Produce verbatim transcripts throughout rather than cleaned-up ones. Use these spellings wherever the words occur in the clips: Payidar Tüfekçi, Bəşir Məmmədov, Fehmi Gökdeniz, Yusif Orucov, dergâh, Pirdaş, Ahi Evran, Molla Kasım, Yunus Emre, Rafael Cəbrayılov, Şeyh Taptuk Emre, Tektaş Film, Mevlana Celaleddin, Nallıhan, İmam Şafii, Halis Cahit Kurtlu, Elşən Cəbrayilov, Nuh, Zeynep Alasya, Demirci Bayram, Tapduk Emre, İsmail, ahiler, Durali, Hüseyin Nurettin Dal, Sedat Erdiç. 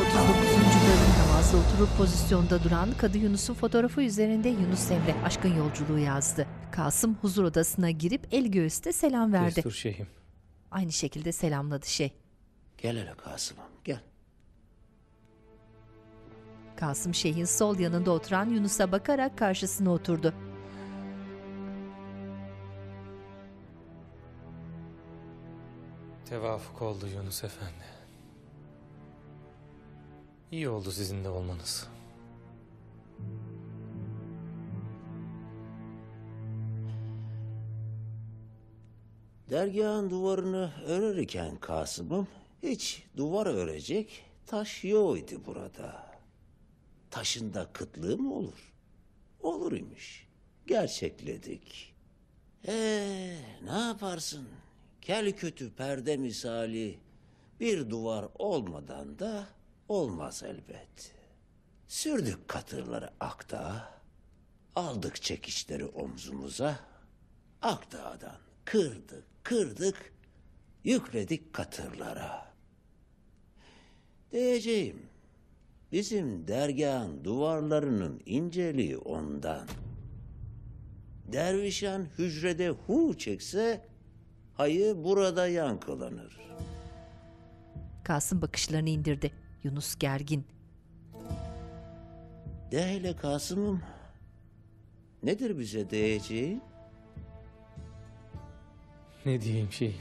otuz dokuzuncu bölüm namazda oturup pozisyonda duran Kadı Yunus'un fotoğrafı üzerinde Yunus Emre aşkın yolculuğu yazdı. Kasım huzur odasına girip el göğüste selam verdi. Destur Şeyh'im. Aynı şekilde selamladı Şeyh. Gel hele Kasım'ım gel. Kasım Şeyh'in sol yanında oturan Yunus'a bakarak karşısına oturdu. Tevafuk oldu Yunus Efendi. İyi oldu sizin de olmanız. Dergâhın duvarını örerken Kasım'ım, hiç duvar örecek taş yoktu burada. Taşında kıtlığı mı olur? Olur imiş. Gerçekledik. Ee, ne yaparsın? Kel kötü perde misali bir duvar olmadan da olmaz elbet. Sürdük katırları Akdağ'a, aldık çekiçleri omzumuza, Akdağ'dan kırdık kırdık, yükledik katırlara. Diyeceğim, bizim dergâhın duvarlarının inceliği ondan. Dervişan hücrede hu çekse, hayı burada yankılanır. Kasım bakışlarını indirdi. Yunus gergin. De hele Kasım'ım, nedir bize diyeceğin? Ne diyeyim şeyim?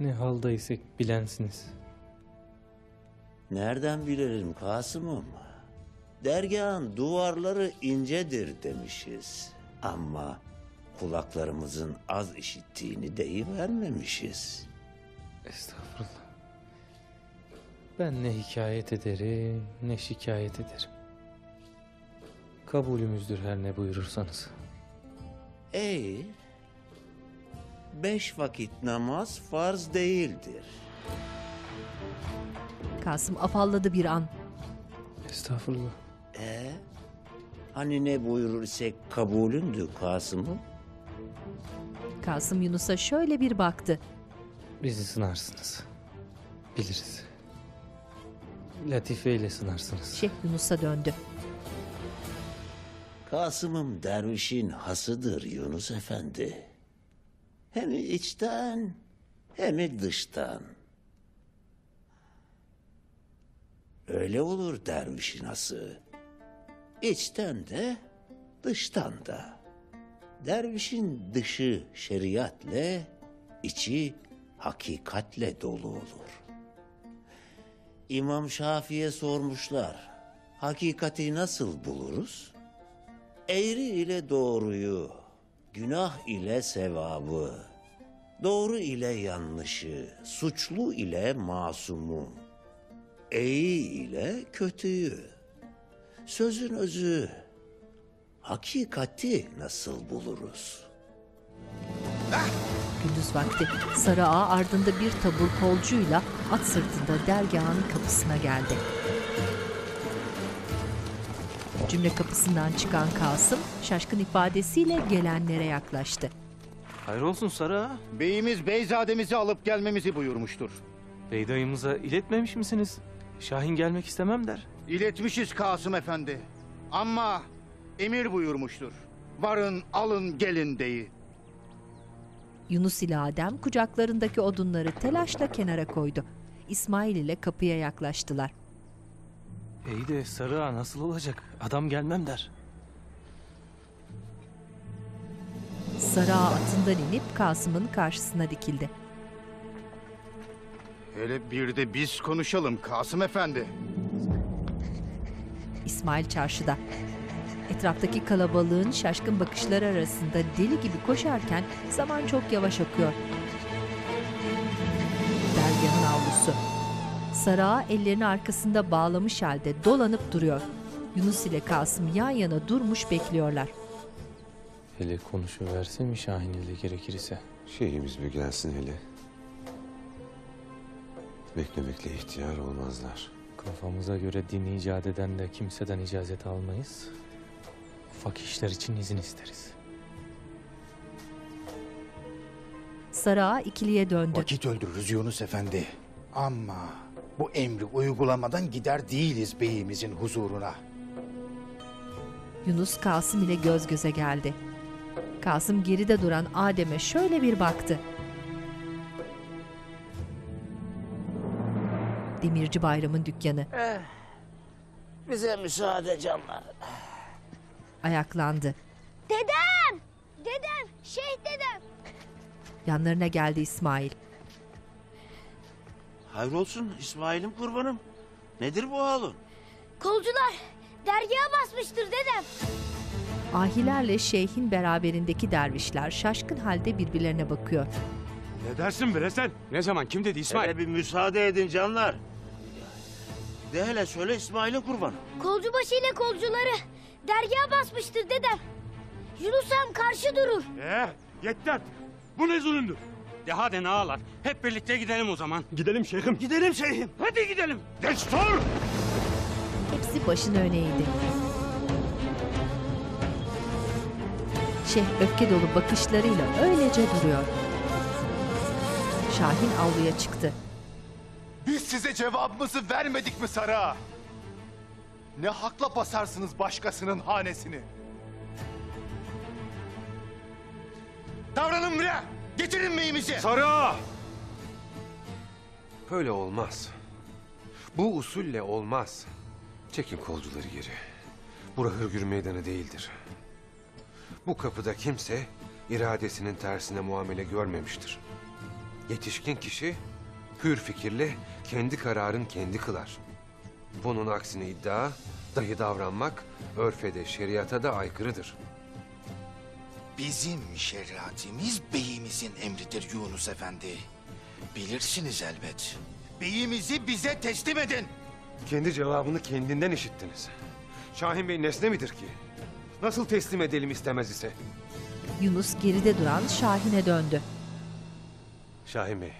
Ne haldaysak bilensiniz. Nereden bilelim Kasım'ım? Dergâhın duvarları incedir demişiz. Ama kulaklarımızın az işittiğini deyivermemişiz. Estağfurullah. Ben ne hikayet ederim, ne şikayet ederim. Kabulümüzdür her ne buyurursanız. Ey, beş vakit namaz farz değildir. Kasım afalladı bir an. Estağfurullah. Ee, hani ne buyurursak kabulündü Kasım'ım? Kasım Yunus'a şöyle bir baktı. Bizi sınarsınız. Biliriz. Latifeyle sınarsınız. Şeyh Yunus'a döndü. Kasım'ım dervişin hasıdır Yunus Efendi. Hem içten hem dıştan. Öyle olur dervişin hası. İçten de dıştan da. Dervişin dışı şeriatla, içi hakikatle dolu olur. İmam Şafii'ye sormuşlar, hakikati nasıl buluruz? Eğri ile doğruyu, günah ile sevabı, doğru ile yanlışı, suçlu ile masumu, iyi ile kötüyü, sözün özü, hakikati nasıl buluruz? Gündüz vakti Sarı Ağa ardında bir tabur kolcuyla at sırtında dergahın kapısına geldi. Cümle kapısından çıkan Kasım şaşkın ifadesiyle gelenlere yaklaştı. Hayrolsun Sarı Ağa. Beyimiz beyzademizi alıp gelmemizi buyurmuştur. Bey dayımıza iletmemiş misiniz? Şahin gelmek istemem der. İletmişiz Kasım Efendi. Ama emir buyurmuştur. Varın, alın, gelin deyi. Yunus ile Adem kucaklarındaki odunları telaşla kenara koydu. İsmail ile kapıya yaklaştılar. İyi de Sarı Ağa nasıl olacak? Adam gelmem der. Sarı Ağa atından inip Kasım'ın karşısına dikildi. Hele bir de biz konuşalım Kasım Efendi. İsmail çarşıda. Etraftaki kalabalığın şaşkın bakışları arasında deli gibi koşarken zaman çok yavaş akıyor. Dergahın avlusu. Sarı Ağa ellerini arkasında bağlamış halde dolanıp duruyor. Yunus ile Kasım yan yana durmuş bekliyorlar. Hele konuşuverse mi Şahin ile gerekirse? Şeyhimiz bir gelsin hele. Beklemekle ihtiyar olmazlar. Kafamıza göre din icat eden de kimseden icazet almayız. Ufak işler için izin isteriz. Sarı Ağa ikiliye döndü. Vakit öldürürüz Yunus Efendi. Ama bu emri uygulamadan gider değiliz beyimizin huzuruna. Yunus Kasım ile göz göze geldi. Kasım geride duran Adem'e şöyle bir baktı. Demirci Bayram'ın dükkanı. Eh, bize müsaade canlar. Ayaklandı. Dedem! Dedem! Şeyh dedem! Yanlarına geldi İsmail. Hayrolsun İsmail'im kurbanım. Nedir bu halin? Kolcular dergaha basmıştır dedem. Ahilerle şeyhin beraberindeki dervişler şaşkın halde birbirlerine bakıyor. Ne dersin bre sen? Ne zaman? Kim dedi İsmail? Hele bir müsaade edin canlar. De hele söyle İsmail'in kurbanı. Kolcubaşı ile kolcuları dergaha basmıştır dedem. Yunus Emre karşı durur. Ee, yetti artık. Bu ne zulümdür? De hadi ne ağlar. Hep birlikte gidelim o zaman. Gidelim şeyhim. Gidelim şeyhim. Hadi gidelim. Destur! Hepsi başın öneydi. Şeyh öfke dolu bakışlarıyla öylece duruyor. Şahin avluya çıktı. Biz size cevabımızı vermedik mi Sarı Ağa? Ne hakla basarsınız başkasının hanesini? Davranın buraya! Getirin beyimizi! Sarı Ağa! Böyle olmaz. Bu usulle olmaz. Çekin kolcuları geri. Bura hırgür meydanı değildir. Bu kapıda kimse iradesinin tersine muamele görmemiştir. Yetişkin kişi hür fikirle kendi kararın kendi kılar. Bunun aksine iddia, dahi davranmak örfe de şeriata da aykırıdır. Bizim şeriatimiz beyimizin emridir Yunus Efendi. Bilirsiniz elbet. Beyimizi bize teslim edin. Kendi cevabını kendinden işittiniz. Şahin Bey nesne midir ki? Nasıl teslim edelim istemez ise? Yunus geride duran Şahin'e döndü. Şahin Bey,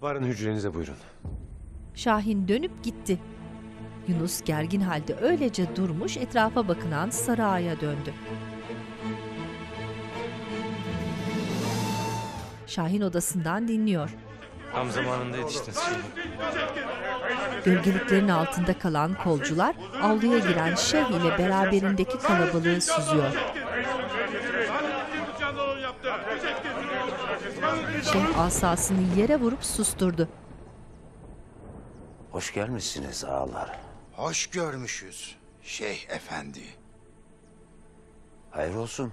varın hücrenize buyurun. Şahin dönüp gitti. Yunus gergin halde öylece durmuş etrafa bakınan Sarı Ağa'ya döndü. Şahin odasından dinliyor. Tam zamanında yetiştiniz şimdi. Gölgeliklerin altında kalan kolcular avluya giren şeyh ile beraberindeki kalabalığı süzüyor. Şeyh asasını yere vurup susturdu. Hoş gelmişsiniz ağalar. Hoş görmüşüz Şeyh Efendi. Hayır olsun.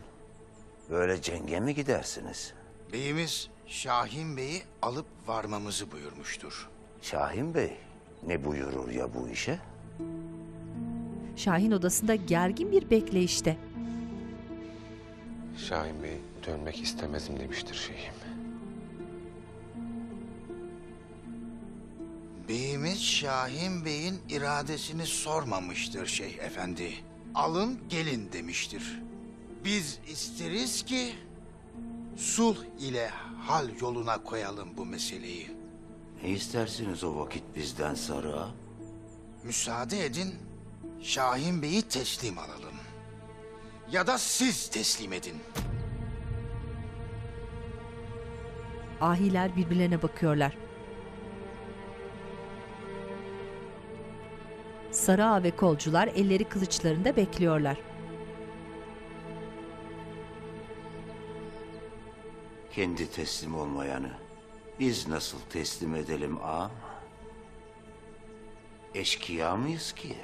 Böyle cenge mi gidersiniz? Beyimiz Şahin Bey'i alıp varmamızı buyurmuştur. Şahin Bey ne buyurur ya bu işe? Şahin odasında gergin bir bekleyişte. Şahin Bey dönmek istemezim demiştir şeyhim. Beyimiz Şahin Bey'in iradesini sormamıştır Şeyh Efendi. Alın gelin demiştir. Biz isteriz ki sulh ile hal yoluna koyalım bu meseleyi. Ne istersiniz o vakit bizden Sarı Ağa? Müsaade edin, Şahin Bey'i teslim alalım. Ya da siz teslim edin. Ahiler birbirlerine bakıyorlar. Sarı Ağa ve kolcular elleri kılıçlarında bekliyorlar. Kendi teslim olmayanı biz nasıl teslim edelim ağam? Eşkıya mıyız ki?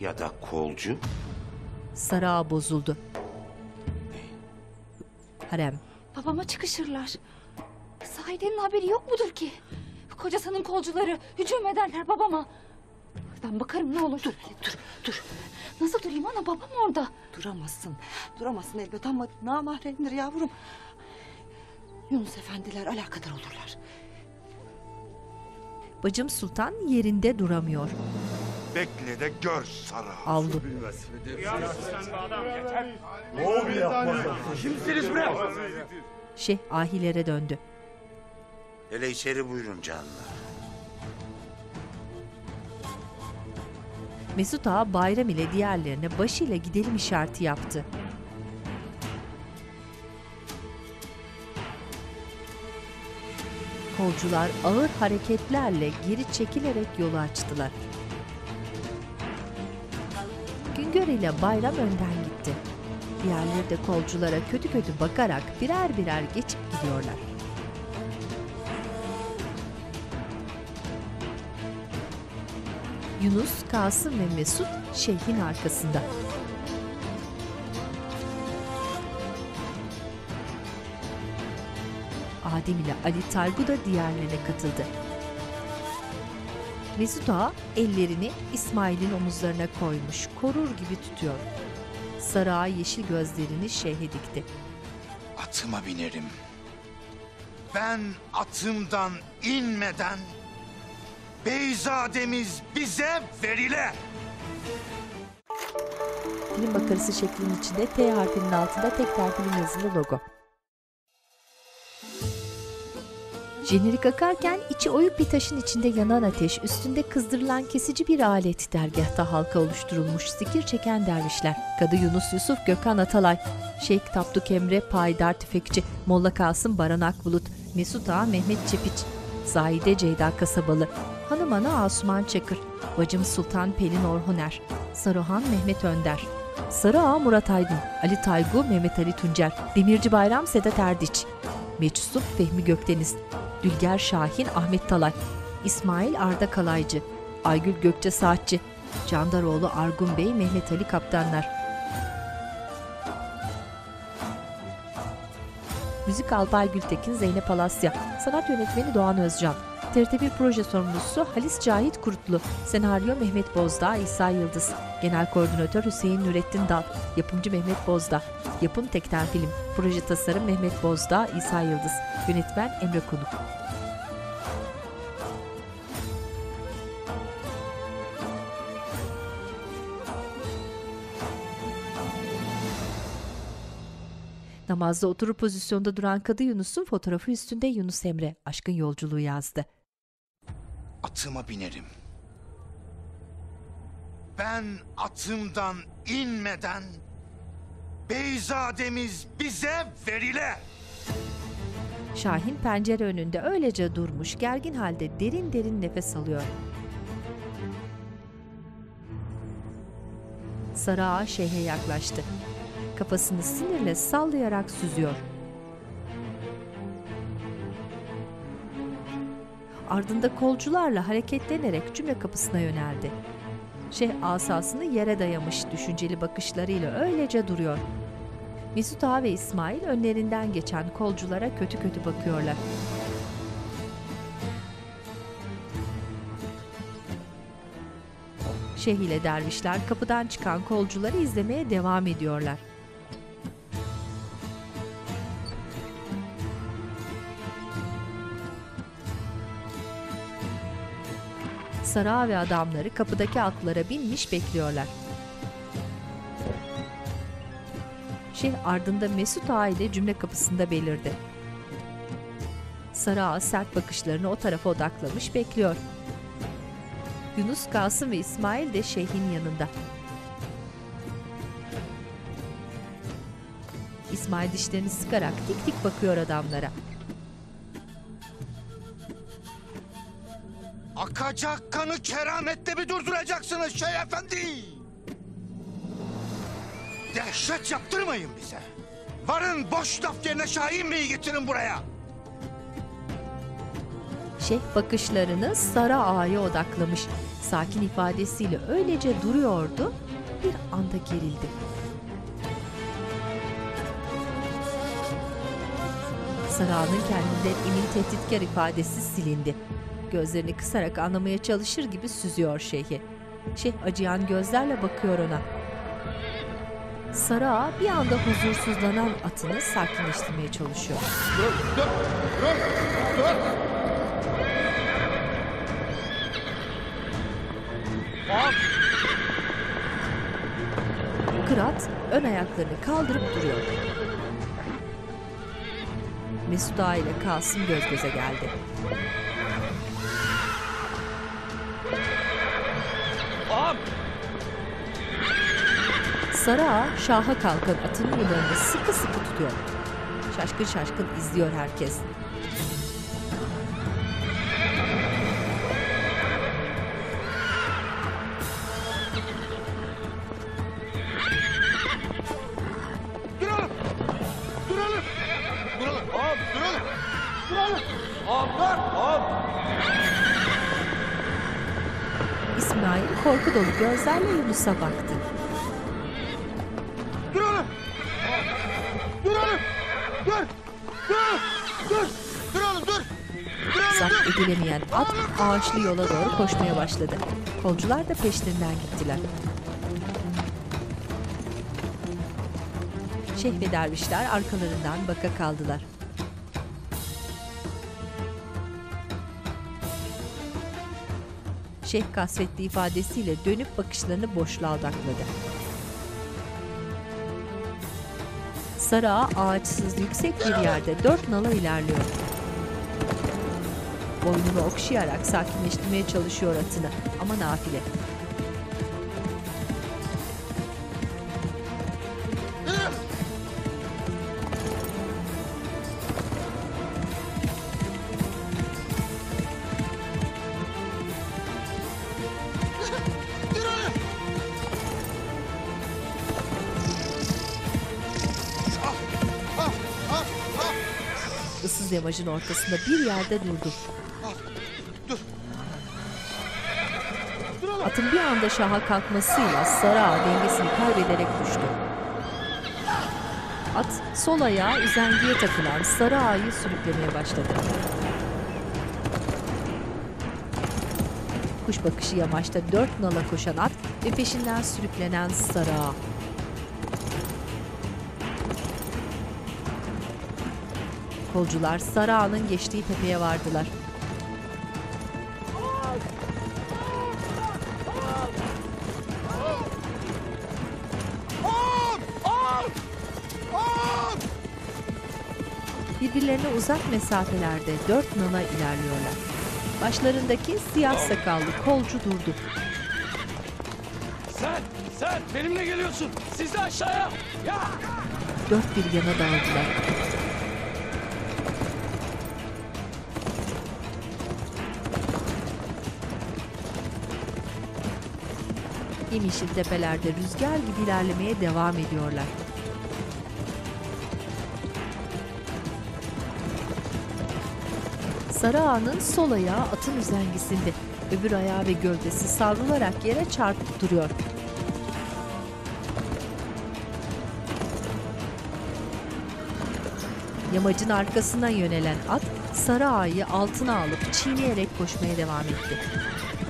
Ya da kolcu? Sarı Ağa bozuldu. Harem. Babama çıkışırlar. Sahide'nin haberi yok mudur ki? Kocasının kolcuları hücum ederler babama. Ben bakarım ne olur. Dur, dur, dur. Nasıl durayım ana, babam orada. Duramazsın, duramazsın elbet ama namahremdir yavrum. Yunus efendiler alakadar olurlar. Bacım Sultan yerinde duramıyor. Bekle de gör Sarı. Aldı. Ne oluyor? Kimsiniz bre? Şeyh ahilere döndü. Hele içeri buyurun canlar. Mesut Ağa Bayram ile diğerlerine başıyla gidelim işareti yaptı. yolcular ağır hareketlerle geri çekilerek yolu açtılar. Güngör ile Bayram önden gitti. Diğerleri de kolculara kötü kötü bakarak birer birer geçip gidiyorlar. Yunus, Kasım ve Mesut şeyhin arkasında. Adem ile Ali Talgu da diğerlerine katıldı. Mesut Ağa ellerini İsmail'in omuzlarına koymuş, korur gibi tutuyor. Sarı Ağa yeşil gözlerini şeyhe dikti. Atıma binerim. Ben atımdan inmeden Beyzademiz bize verile. Film bakarısı şeklinin içinde T harfinin altında Tektaş Film yazılı logo. Jenerik akarken içi oyuk bir taşın içinde yanan ateş, üstünde kızdırılan kesici bir alet, dergâhta halka oluşturulmuş zikir çeken dervişler. Kadı Yunus, Yusuf, Gökhan, Atalay, Şeyh Taptuk Emre, Payidar Tüfekçi, Molla Kasım, Baran Akbulut, Mesut Ağa, Mehmet Çepiç, Zahide Ceyda Kasabalı, Hanım Ana Asuman Çakır, Bacım Sultan Pelin Orhuner, Saruhan Mehmet Önder, Sarı Ağa Murat Aydın, Ali Taygu Mehmet Ali Tuncer, Demirci Bayram Sedat Erdiç, Meczup Fehmi Gökdeniz, Dülger Şahin Ahmet Talay, İsmail Arda Kalaycı, Aygül Gökçe Saatçi, Candaroğlu Argun Bey Mehmet Ali Kaptanlar. Müzik Albay Gültekin Zeynep Alasya, Sanat Yönetmeni Doğan Özcan, T R T bir Proje Sorumlusu Halis Cahit Kurtlu, Senaryo Mehmet Bozdağ, İsa Yıldız, Genel Koordinatör Hüseyin Nurettin Dal, Yapımcı Mehmet Bozdağ, Yapım Tektaş Film, Proje Tasarım Mehmet Bozdağ, İsa Yıldız, Yönetmen Emre Konuk. Namazda oturup pozisyonda duran Kadı Yunus'un fotoğrafı üstünde Yunus Emre aşkın yolculuğu yazdı. Atıma binerim. Ben atımdan inmeden Beyzademiz bize verile. Şahin pencere önünde öylece durmuş, gergin halde derin derin nefes alıyor. Sarı Ağa şeyhe yaklaştı. Kafasını sinirle sallayarak süzüyor. Ardında kolcularla hareketlenerek cümle kapısına yöneldi. Şeyh asasını yere dayamış, düşünceli bakışlarıyla öylece duruyor. Mesut Ağa ve İsmail önlerinden geçen kolculara kötü kötü bakıyorlar. Şeyh ile dervişler kapıdan çıkan kolcuları izlemeye devam ediyorlar. Sarı Ağa ve adamları kapıdaki atlara binmiş bekliyorlar. Şeyh ardında Mesut Ağa ile cümle kapısında belirdi. Sarı Ağa sert bakışlarını o tarafa odaklamış bekliyor. Yunus, Kasım ve İsmail de şeyhin yanında. İsmail dişlerini sıkarak dik dik bakıyor adamlara. Akacak kanı keramette bir durduracaksınız Şeyh Efendi. Dehşet yaptırmayın bize. Varın boş laf yerine Şahin Bey'i getirin buraya. Şeyh bakışlarını Sarı Ağa'ya odaklamış. Sakin ifadesiyle öylece duruyordu, bir anda gerildi. Sarı Ağa'nın kendinden emin tehditkar ifadesi silindi. Gözlerini kısarak anlamaya çalışır gibi süzüyor şeyhi. Şeyh acıyan gözlerle bakıyor ona. Sarı Ağa bir anda huzursuzlanan atını sakinleştirmeye çalışıyor. Dur, dur, dur, dur. Al. Kırat ön ayaklarını kaldırıp duruyor. Mesut Ağa ile Kasım göz göze geldi. Al. Sarı Ağa şaha kalkan atının yılanını sıkı sıkı tutuyor. Şaşkın şaşkın izliyor herkes. İsmail korku dolu gözlerle Yunus'a baktı. Dur oğlum! Dur oğlum! Dur! Dur! Dur! Dur oğlum dur! Dur oğlum, zapt dur. edilemeyen at ağaçlı yola doğru koşmaya başladı. Kolcular da peşlerinden gittiler. Şeyh ve dervişler arkalarından baka kaldılar. Şeyh kasvetli ifadesiyle dönüp bakışlarını boşluğa odakladı. Sarı Ağa ağaçsız yüksek bir yerde dört nala ilerliyor. Boynunu okşayarak sakinleştirmeye çalışıyor atını ama nafile. Yamacın ortasında bir yerde durdu. Dur. Dur atın bir anda şaha kalkmasıyla Sarı Ağa dengesini kaybederek düştü. At sol ayağı üzengiye takılan Sarı Ağa'yı sürüklemeye başladı. Kuş bakışı yamaçta dört nala koşan at ve peşinden sürüklenen Sarı Ağa. Kolcular Sarı Ağa'nın geçtiği tepeye vardılar. Birbirlerine uzak mesafelerde dört nala ilerliyorlar. Başlarındaki siyah sakallı kolcu durdu. Sen, sen benimle geliyorsun. Siz de aşağıya. Ya. Dört bir yana dağıldılar. Yemişil tepelerde rüzgar gibi ilerlemeye devam ediyorlar. Sarı Ağa'nın sol ayağı atın üzengisinde, öbür ayağı ve gövdesi savrularak yere çarpıp duruyor. Yamacın arkasına yönelen at, Sarı Ağa'yı altına alıp çiğneyerek koşmaya devam etti.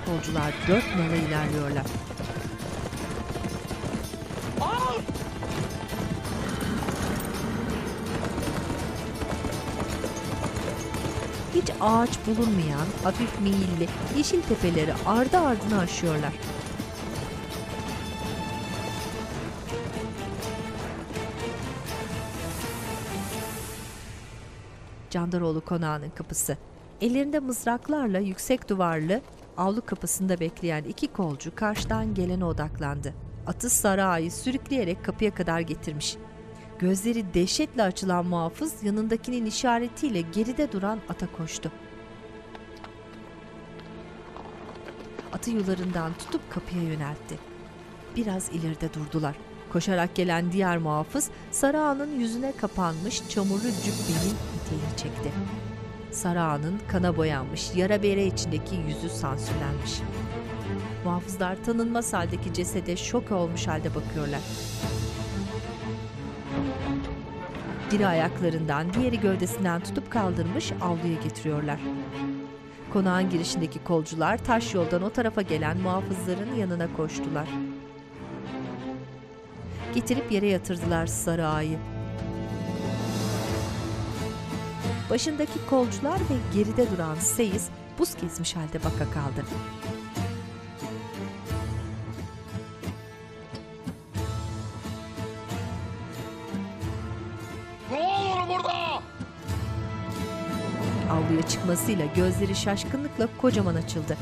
Kolcular dört nala ilerliyorlar. Hiç ağaç bulunmayan, hafif meyilli yeşil tepeleri ardı ardına aşıyorlar. Candaroğlu konağının kapısı. Ellerinde mızraklarla yüksek duvarlı avlu kapısında bekleyen iki kolcu karşıdan gelene odaklandı. Atı Sarı Ağa'yı sürükleyerek kapıya kadar getirmiş. Gözleri dehşetle açılan muhafız yanındakinin işaretiyle geride duran ata koştu. Atı yularından tutup kapıya yöneltti. Biraz ileride durdular. Koşarak gelen diğer muhafız Sarı Ağa'nın yüzüne kapanmış çamurlu cübbenin eteğini çekti. Sarı Ağa'nın kana boyanmış yara bere içindeki yüzü sansürlenmiş. Muhafızlar tanınmaz haldeki cesede şok olmuş halde bakıyorlar. Biri ayaklarından, diğeri gövdesinden tutup kaldırmış avluya getiriyorlar. Konağın girişindeki kolcular taş yoldan o tarafa gelen muhafızların yanına koştular. Getirip yere yatırdılar Sarı Ağa'yı. Başındaki kolcular ve geride duran Seyis buz kesmiş halde baka kaldı. Avluya çıkmasıyla gözleri şaşkınlıkla kocaman açıldı.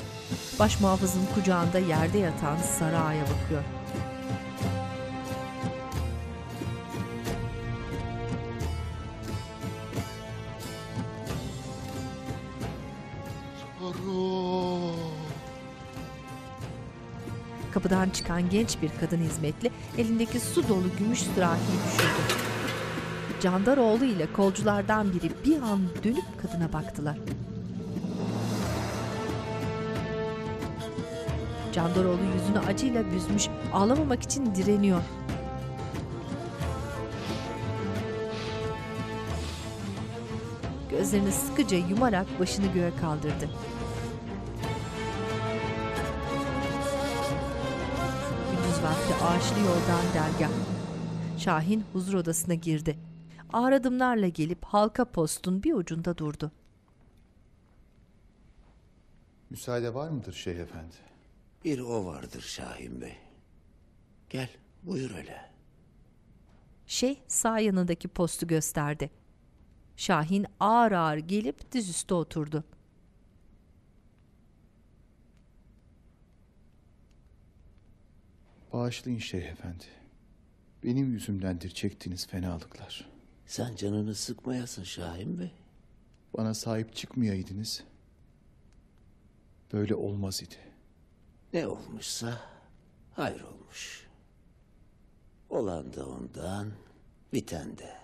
Baş muhafızın kucağında yerde yatan Sarı Ağa'ya bakıyor. Sarı. Kapıdan çıkan genç bir kadın hizmetli elindeki su dolu gümüş sürahiyi düşürdü. Candaroğlu ile kolculardan biri bir an dönüp kadına baktılar. Candaroğlu yüzünü acıyla büzmüş, ağlamamak için direniyor. Gözlerini sıkıca yumarak başını göğe kaldırdı. Gündüz vakti ağaçlı yoldan dergah. Şahin huzur odasına girdi. Ağır adımlarla gelip halka postun bir ucunda durdu. Müsaade var mıdır Şeyh Efendi? Bir o vardır Şahin Bey. Gel buyur öyle. Şeyh sağ yanındaki postu gösterdi. Şahin ağır ağır gelip dizüstü oturdu. Bağışlayın Şeyh Efendi. Benim yüzümdendir çektiğiniz fenalıklar. Sen canını sıkmayasın Şahin Bey. Bana sahip çıkmayaydınız, böyle olmaz idi. Ne olmuşsa hayır olmuş. Olan da ondan, biten de.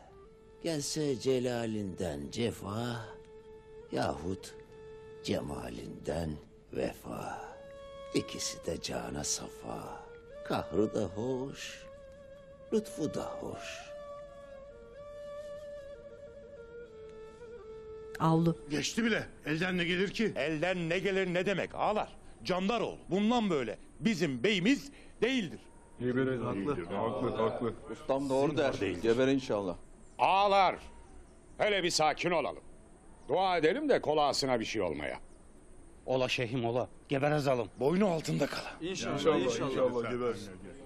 Gelse celalinden cefa yahut cemalinden vefa. İkisi de cana safa. Kahrı da hoş, lütfu da hoş. Avlu. Geçti bile. Elden ne gelir ki? Elden ne gelir ne demek ağalar? Candaroğlu bundan böyle bizim beyimiz değildir. Geber haklı. Haklı haklı. Ustam doğru der. Geber inşallah. Ağalar hele bir sakin olalım. Dua edelim de kolasına bir şey olmaya. Ola şeyhim ola. Geber azalım. Boynu altında kala. İnşallah. İnşallah. İnşallah geber.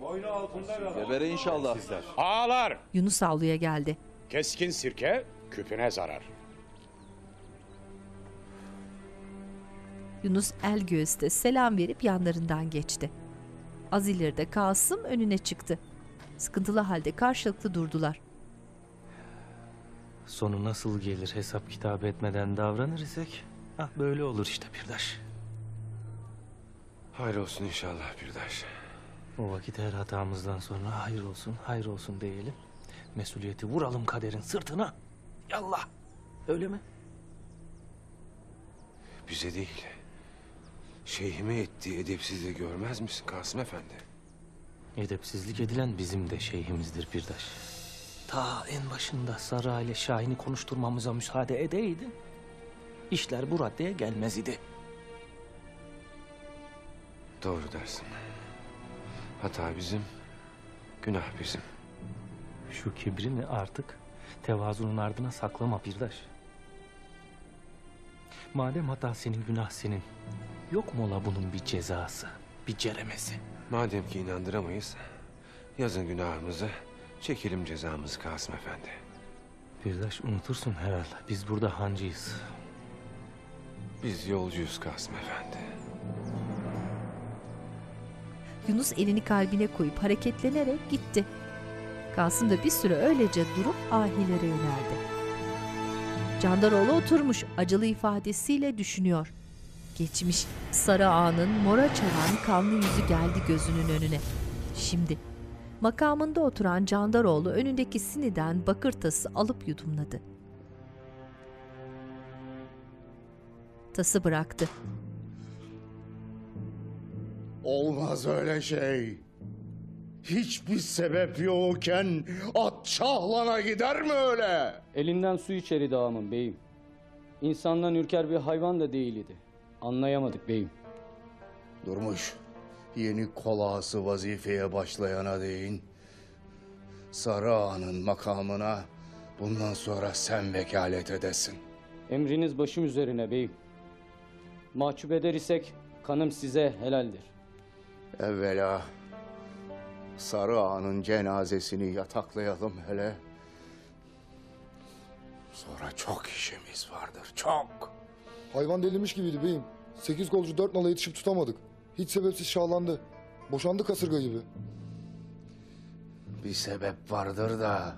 Boynu altında kala. Geber inşallah. Ağalar. Yunus avluya geldi. Keskin sirke küpüne zarar. Yunus el göğüste selam verip yanlarından geçti. Az ileride Kasım önüne çıktı. Sıkıntılı halde karşılıklı durdular. Sonu nasıl gelir hesap kitap etmeden davranır isek, ah böyle olur işte Pirdaş. Hayır olsun inşallah Pirdaş. O vakit her hatamızdan sonra hayır olsun, hayır olsun diyelim. Mesuliyeti vuralım kaderin sırtına. Yallah. Öyle mi? Bize değil. Şeyhime ettiği edepsizliği görmez misin Kasım Efendi? Edepsizlik edilen bizim de şeyhimizdir Pirdaş. Ta en başında Sarı ile Şahin'i konuşturmamıza müsaade edeydin, işler bu raddeye gelmez idi. Doğru dersin. Hata bizim, günah bizim. Şu kibrini artık tevazunun ardına saklama Pirdaş. Madem hata senin, günah senin, yok mu ola bunun bir cezası, bir ceremesi? Madem ki inandıramayız, yazın günahımızı, çekelim cezamızı Kasım Efendi. Pirdaş unutursun herhalde, biz burada hancıyız. Biz yolcuyuz Kasım Efendi. Yunus elini kalbine koyup hareketlenerek gitti. Kasım da bir süre öylece durup ahilere yöneldi. Candaroğlu oturmuş, acılı ifadesiyle düşünüyor. Geçmiş, Sarı Ağa'nın mora çalan kanlı yüzü geldi gözünün önüne. Şimdi, makamında oturan Candaroğlu önündeki siniden bakır tası alıp yudumladı. Tası bıraktı. Olmaz öyle şey. Hiçbir sebep yokken at çahlana gider mi öyle? Elinden su içeri dağımın beyim. İnsandan ürker bir hayvan da değil idi. Anlayamadık beyim. Durmuş, yeni kolası vazifeye başlayana değin. Sarı Ağa'nın makamına bundan sonra sen vekalet edesin. Emriniz başım üzerine beyim. Mahcup eder isek kanım size helaldir. Evvela Sarı Ağa'nın cenazesini yataklayalım hele. Sonra çok işimiz vardır, çok. Hayvan delirmiş gibiydi beyim. Sekiz golcü dört nala yetişip tutamadık. Hiç sebepsiz şahlandı. Boşandı kasırga gibi. Bir sebep vardır da...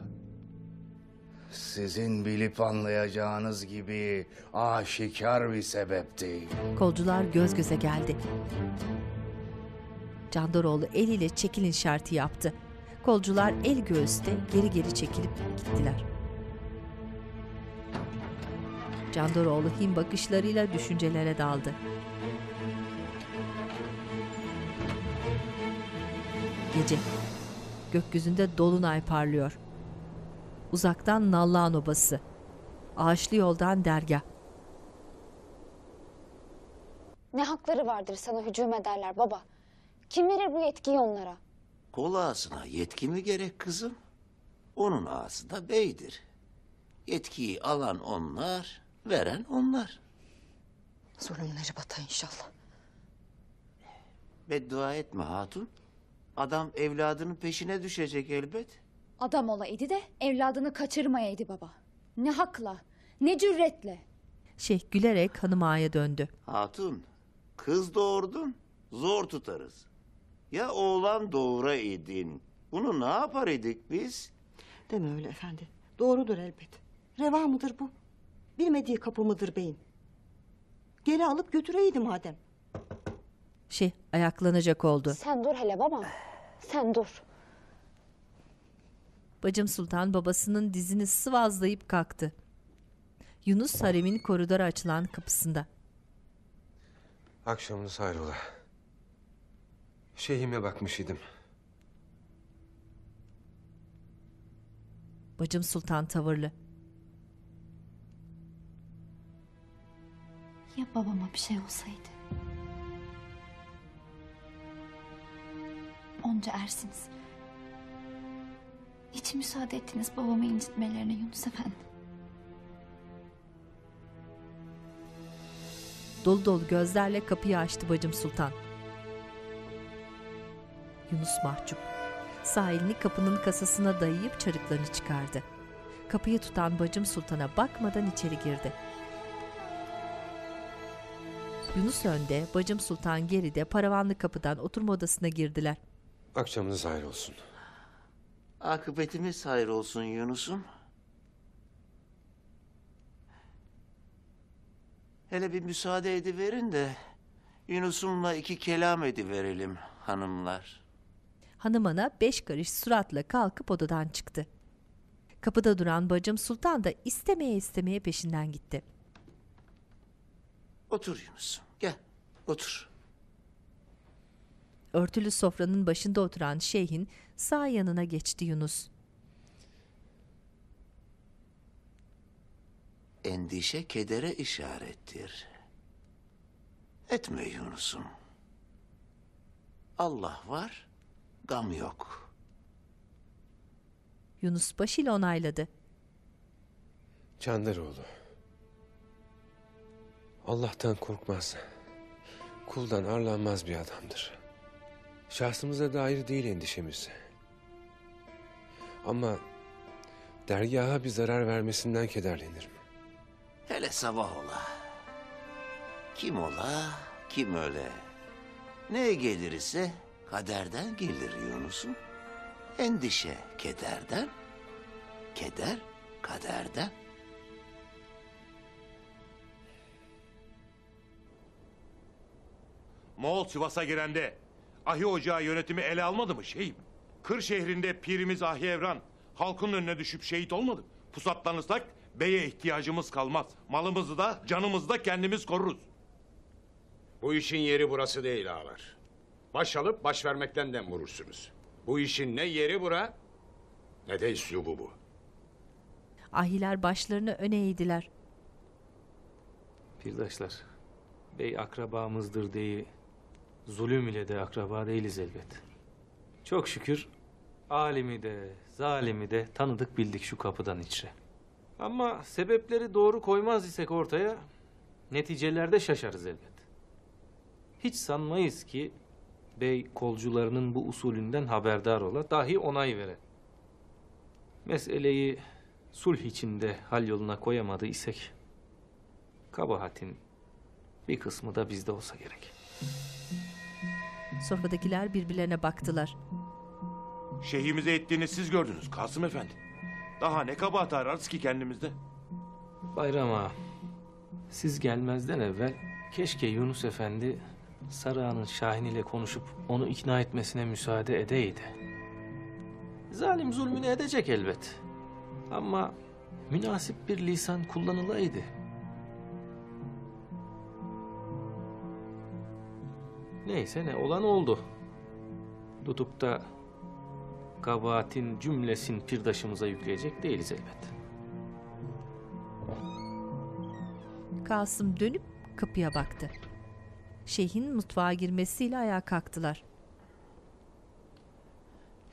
sizin bilip anlayacağınız gibi aşikar bir sebep değil. Kolcular göz göze geldi. Candaroğlu eliyle çekilin şartı yaptı. Kolcular el göğüste geri geri çekilip gittiler. Candaroğlu him bakışlarıyla düşüncelere daldı. gece. Gökyüzünde dolunay parlıyor. Uzaktan Nallıhan Obası. Ağaçlı yoldan dergah. Ne hakları vardır sana hücum ederler baba? Kim verir bu yetkiyi onlara? Kol ağasına yetki mi gerek kızım? Onun ağası da beydir. Yetkiyi alan onlar, veren onlar. Zulümleri bata inşallah. Beddua etme hatun. Adam evladının peşine düşecek elbet. Adam olaydı de evladını kaçırmayaydı baba. Ne hakla, ne cüretle. Şeyh gülerek hanım ağaya döndü. Hatun, kız doğurdun, zor tutarız. Ya oğlan doğuraydın, bunu ne yapar idik biz? Deme öyle efendi, doğrudur elbet. Reva mıdır bu? Bilmediği kapı mıdır beyin? Geri alıp götüreydim madem. Şeyh ayaklanacak oldu. Sen dur hele baba, sen dur. Bacım Sultan babasının dizini sıvazlayıp kalktı. Yunus haremin koridora açılan kapısında. Akşamınız hayrola. Şeyhime bakmış idim. Bacım Sultan tavırlı. Ya babama bir şey olsaydı? Onca ersiniz. Niçin müsaade ettiniz babamı incitmelerine Yunus Efendi? Dolu dolu gözlerle kapıyı açtı bacım Sultan. Yunus mahcup. Sağ elini kapının kasasına dayayıp çarıklarını çıkardı. Kapıyı tutan bacım Sultan'a bakmadan içeri girdi. Yunus önde, bacım Sultan geride paravanlı kapıdan oturma odasına girdiler. Akşamınız hayır olsun. Akıbetimiz hayır olsun Yunus'um. Hele bir müsaade ediverin de Yunus'umla iki kelam ediverelim hanımlar. Hanım ana beş karış suratla kalkıp odadan çıktı. Kapıda duran bacım Sultan da istemeye istemeye peşinden gitti. Otur Yunus'um, gel otur. Örtülü sofranın başında oturan şeyhin sağ yanına geçti Yunus. Endişe kedere işarettir. Etme Yunus'um. Allah var, gam yok. Yunus başıyla onayladı. Candaroğlu, Allah'tan korkmaz, kuldan arlanmaz bir adamdır. Şahsımıza dair değil endişemiz. Ama dergaha bir zarar vermesinden kederlenirim. Hele sabah ola. Kim ola, kim öle. Ne gelir ise kaderden gelir Yunus'um. Endişe kederden, keder kaderden. Moğol Sivas'a girende Ahi Ocağı yönetimi ele almadı mı şeyim? Kır şehrinde pirimiz Ahi Evran halkın önüne düşüp şehit olmadı mı? Pusatlanırsak beye ihtiyacımız kalmaz. Malımızı da canımızı da kendimiz koruruz. Bu işin yeri burası değil ağalar. Baş alıp baş vermekten dem vurursunuz. Bu işin ne yeri bura ne de üslubu bu. Ahiler başlarını öne eğdiler. Pirdaşlar, bey akrabamızdır deyi zulüm ile de akraba değiliz elbet. Çok şükür alimi de zalimi de tanıdık bildik şu kapıdan içre. Ama sebepleri doğru koymaz isek ortaya, neticelerde şaşarız elbet. Hiç sanmayız ki bey kolcularının bu usulünden haberdar ola, dahi onay vere. Meseleyi sulh içinde hal yoluna koyamadı isek, kabahatin bir kısmı da bizde olsa gerek. Sofradakiler birbirlerine baktılar. Şeyhimize ettiğini siz gördünüz Kasım Efendi. Daha ne kabahat ararız ki kendimizde? Bayram ağa, siz gelmezden evvel keşke Yunus Efendi Sarı Ağa'nın Şahin ile konuşup onu ikna etmesine müsaade edeydi. Zalim zulmünü edecek elbet. Ama münasip bir lisan kullanılaydı. Neyse ne olan oldu. Tutup da kabahatin cümlesin pirdaşımıza yükleyecek değiliz elbet. Kasım dönüp kapıya baktı. Şeyhin mutfağa girmesiyle ayağa kalktılar.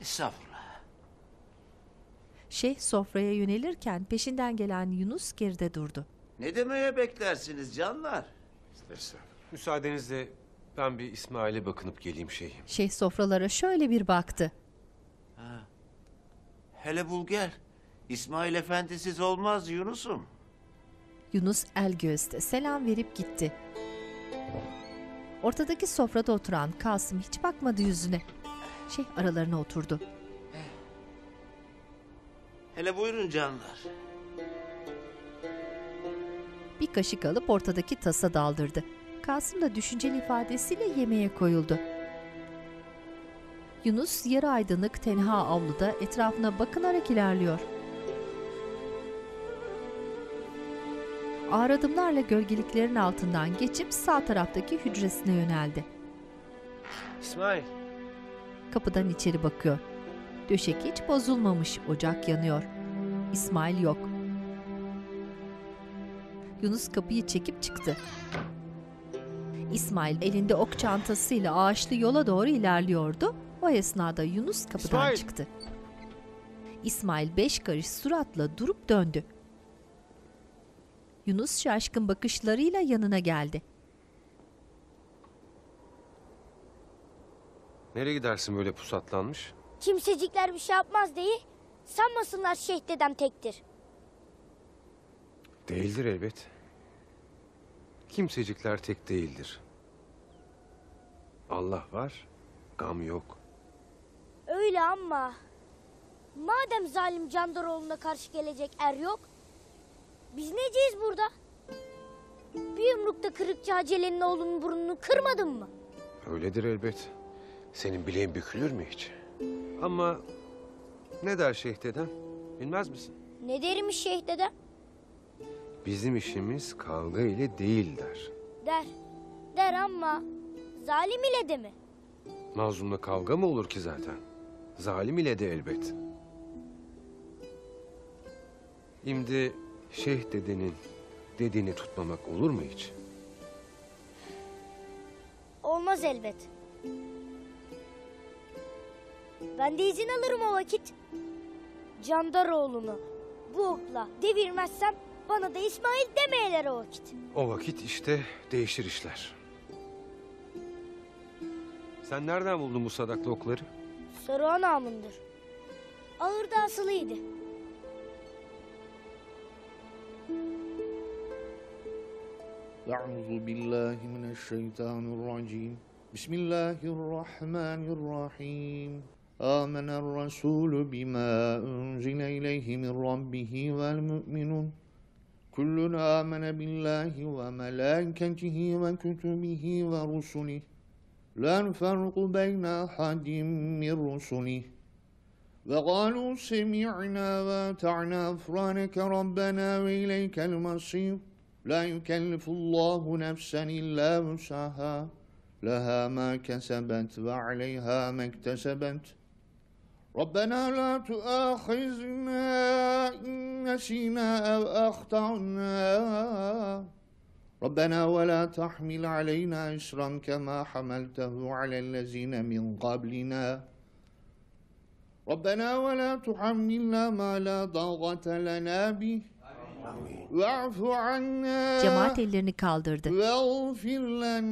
Estağfurullah. Şeyh sofraya yönelirken peşinden gelen Yunus geride durdu. Ne demeye beklersiniz canlar? Estağfurullah. Müsaadenizle ben bir İsmail'e bakınıp geleyim şeyhim. Şeyh sofralara şöyle bir baktı. Ha. Hele Bulgar, İsmail efendisiz olmaz Yunus'um. Yunus el gözde selam verip gitti. Ortadaki sofrada oturan Kasım hiç bakmadı yüzüne. Şeyh aralarına oturdu. Hele buyurun canlar. Bir kaşık alıp ortadaki tasa daldırdı. Kasım da düşünceli ifadesiyle yemeğe koyuldu. Yunus yarı aydınlık tenha avluda etrafına bakınarak ilerliyor. Ağır adımlarla gölgeliklerin altından geçip sağ taraftaki hücresine yöneldi. İsmail. Kapıdan içeri bakıyor. Döşek hiç bozulmamış, ocak yanıyor. İsmail yok. Yunus kapıyı çekip çıktı. İsmail elinde ok çantasıyla ağaçlı yola doğru ilerliyordu. O esnada Yunus kapıdan İsmail. çıktı. İsmail beş karış suratla durup döndü. Yunus şaşkın bakışlarıyla yanına geldi. Nereye gidersin böyle pusatlanmış? Kimsecikler bir şey yapmaz diye sanmasınlar şeyh dedem tektir. Değildir elbet. Kimsecikler tek değildir. Allah var, gam yok. Öyle ama madem zalim Candaroğlu'na karşı gelecek er yok, biz neceyiz burada? Bir yumrukta kırıkçı Hacele'nin oğlunun burnunu kırmadın mı? Öyledir elbet. Senin bileğin bükülür mü hiç? Ama ne der şeyh dedem? Bilmez misin? Ne dermiş şeyh dedem? Bizim işimiz kavga ile değil der. Der. Der ama zalim ile de mi? Mazlumla kavga mı olur ki zaten? Zalim ile de elbet. Şimdi şeyh dedenin dediğini tutmamak olur mu hiç? Olmaz elbet. Ben de izin alırım o vakit. Candaroğlu'nu bu okla devirmezsem bana da İsmail demeyeler o vakit. O vakit işte değişir işler. Sen nereden buldun bu sadaklı okları? Sarı anamındır. Ağırda asılıydı. Euzu billahi mineşşeytanirracim. Bismillahirrahmanirrahim. Âmene r-rasûlü bimâ unzile ileyhi min rabbihi vel mü'minun. Kullun âmene billahi ve melâiketihi ve kütübihi ve rusulih. La nferku beyne ahadim min rusulih. Ve kâlû semi'nâ ve ata'nâ gufrâneke rabbenâ ve ileykel masîr. La yukellifullâhu nefsen illâ vus'ahâ. لها ما كسبت وعليها ما اكتسبت ربنا لا تؤاخذنا إن نسينا أو أخطأنا ربنا ولا تحمل علينا إصرا كما حملته على الذين من قبلنا ربنا ولا تحملنا ما لا طاقة لنا به. Cemaat ellerini kaldırdı. Sadakallahu'l-azim.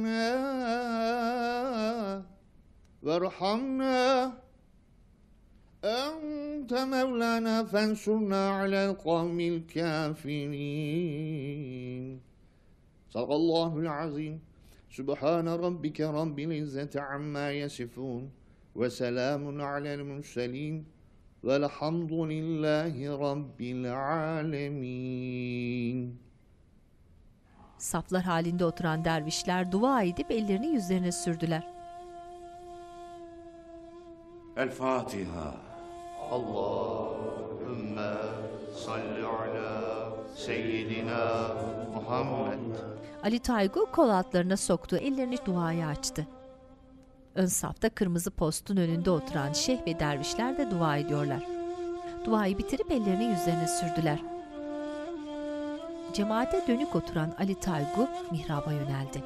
Subhane rabbike rabbil izzeti amma yasifun. Ve selamun alel murselin. Velhamdülillahi rabbil alemin. Saflar halinde oturan dervişler dua edip ellerini yüzlerine sürdüler. El Fatiha. Allahümme salli ala seyyidina Muhammed. Ali Taygu kol altlarına soktu, ellerini duaya açtı. Ön safta kırmızı postun önünde oturan şeyh ve dervişler de dua ediyorlar. Duayı bitirip ellerini yüzlerine sürdüler. Cemaate dönük oturan Ali Taygu mihraba yöneldi.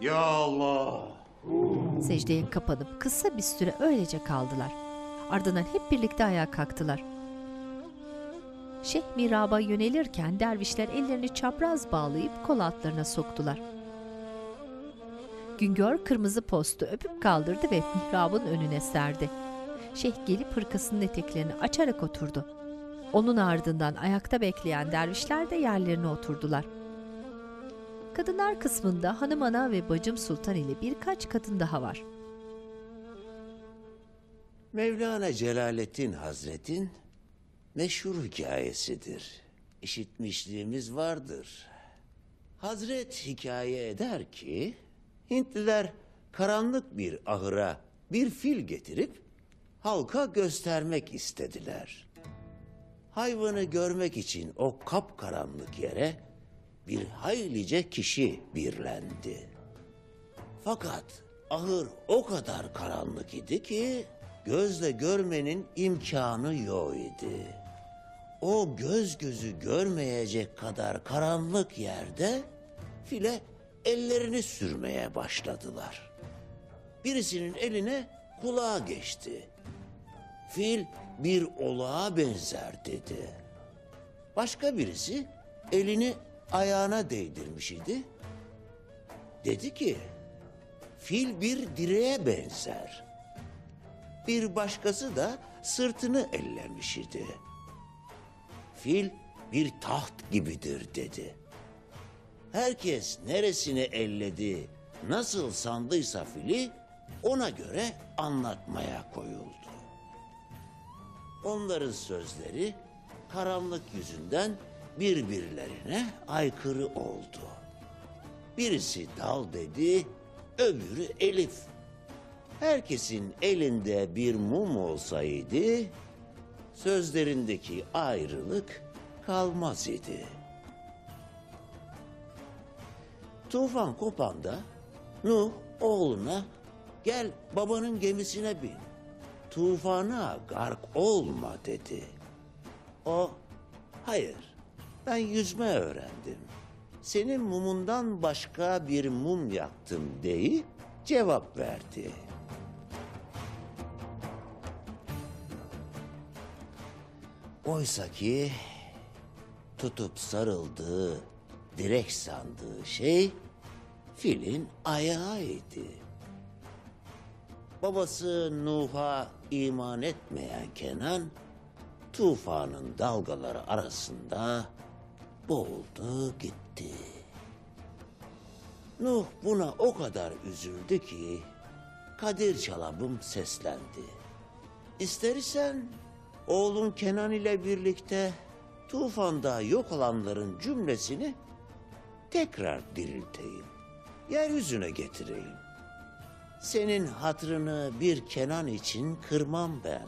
Ya Allah! Secdeye kapanıp kısa bir süre öylece kaldılar. Ardından hep birlikte ayağa kalktılar. Şeyh mihraba yönelirken dervişler ellerini çapraz bağlayıp kol altlarına soktular. Güngör kırmızı postu öpüp kaldırdı ve mihrabın önüne serdi. Şeyh gelip hırkasının eteklerini açarak oturdu. Onun ardından ayakta bekleyen dervişler de yerlerine oturdular. Kadınlar kısmında Hanım Ana ve Bacım Sultan ile birkaç kadın daha var. Mevlana Celaleddin Hazret'in meşhur hikayesidir. İşitmişliğimiz vardır. Hazret hikaye eder ki Hintliler karanlık bir ahıra bir fil getirip halka göstermek istediler. Hayvanı görmek için o kapkaranlık yere bir haylice kişi birlendi. Fakat ahır o kadar karanlık idi ki gözle görmenin imkanı yok idi. O göz gözü görmeyecek kadar karanlık yerde file ellerini sürmeye başladılar. Birisinin eline kulağa geçti. Fil bir olağa benzer dedi. Başka birisi elini ayağına değdirmiş idi. Dedi ki fil bir direğe benzer. Bir başkası da sırtını ellemiş idi. Fil bir taht gibidir dedi. Herkes neresini elledi, nasıl sandıysa fili ona göre anlatmaya koyuldu. Onların sözleri karanlık yüzünden birbirlerine aykırı oldu. Birisi dal dedi, öbürü elif. Herkesin elinde bir mum olsaydı sözlerindeki ayrılık kalmaz idi. Tufan kopanda Nuh oğluna gel babanın gemisine bin. Tufana gark olma dedi. O hayır ben yüzme öğrendim. Senin mumundan başka bir mum yaktım deyip cevap verdi. Oysa ki tutup sarıldığı, direk sandığı şey filin ayağıydı. Babası Nuh'a iman etmeyen Kenan tufanın dalgaları arasında boğuldu gitti. Nuh buna o kadar üzüldü ki Kadir Çalabım seslendi. İstersen oğlun Kenan ile birlikte tufanda yok olanların cümlesini tekrar dirilteyim, yeryüzüne getireyim. Senin hatırını bir Kenan için kırmam ben.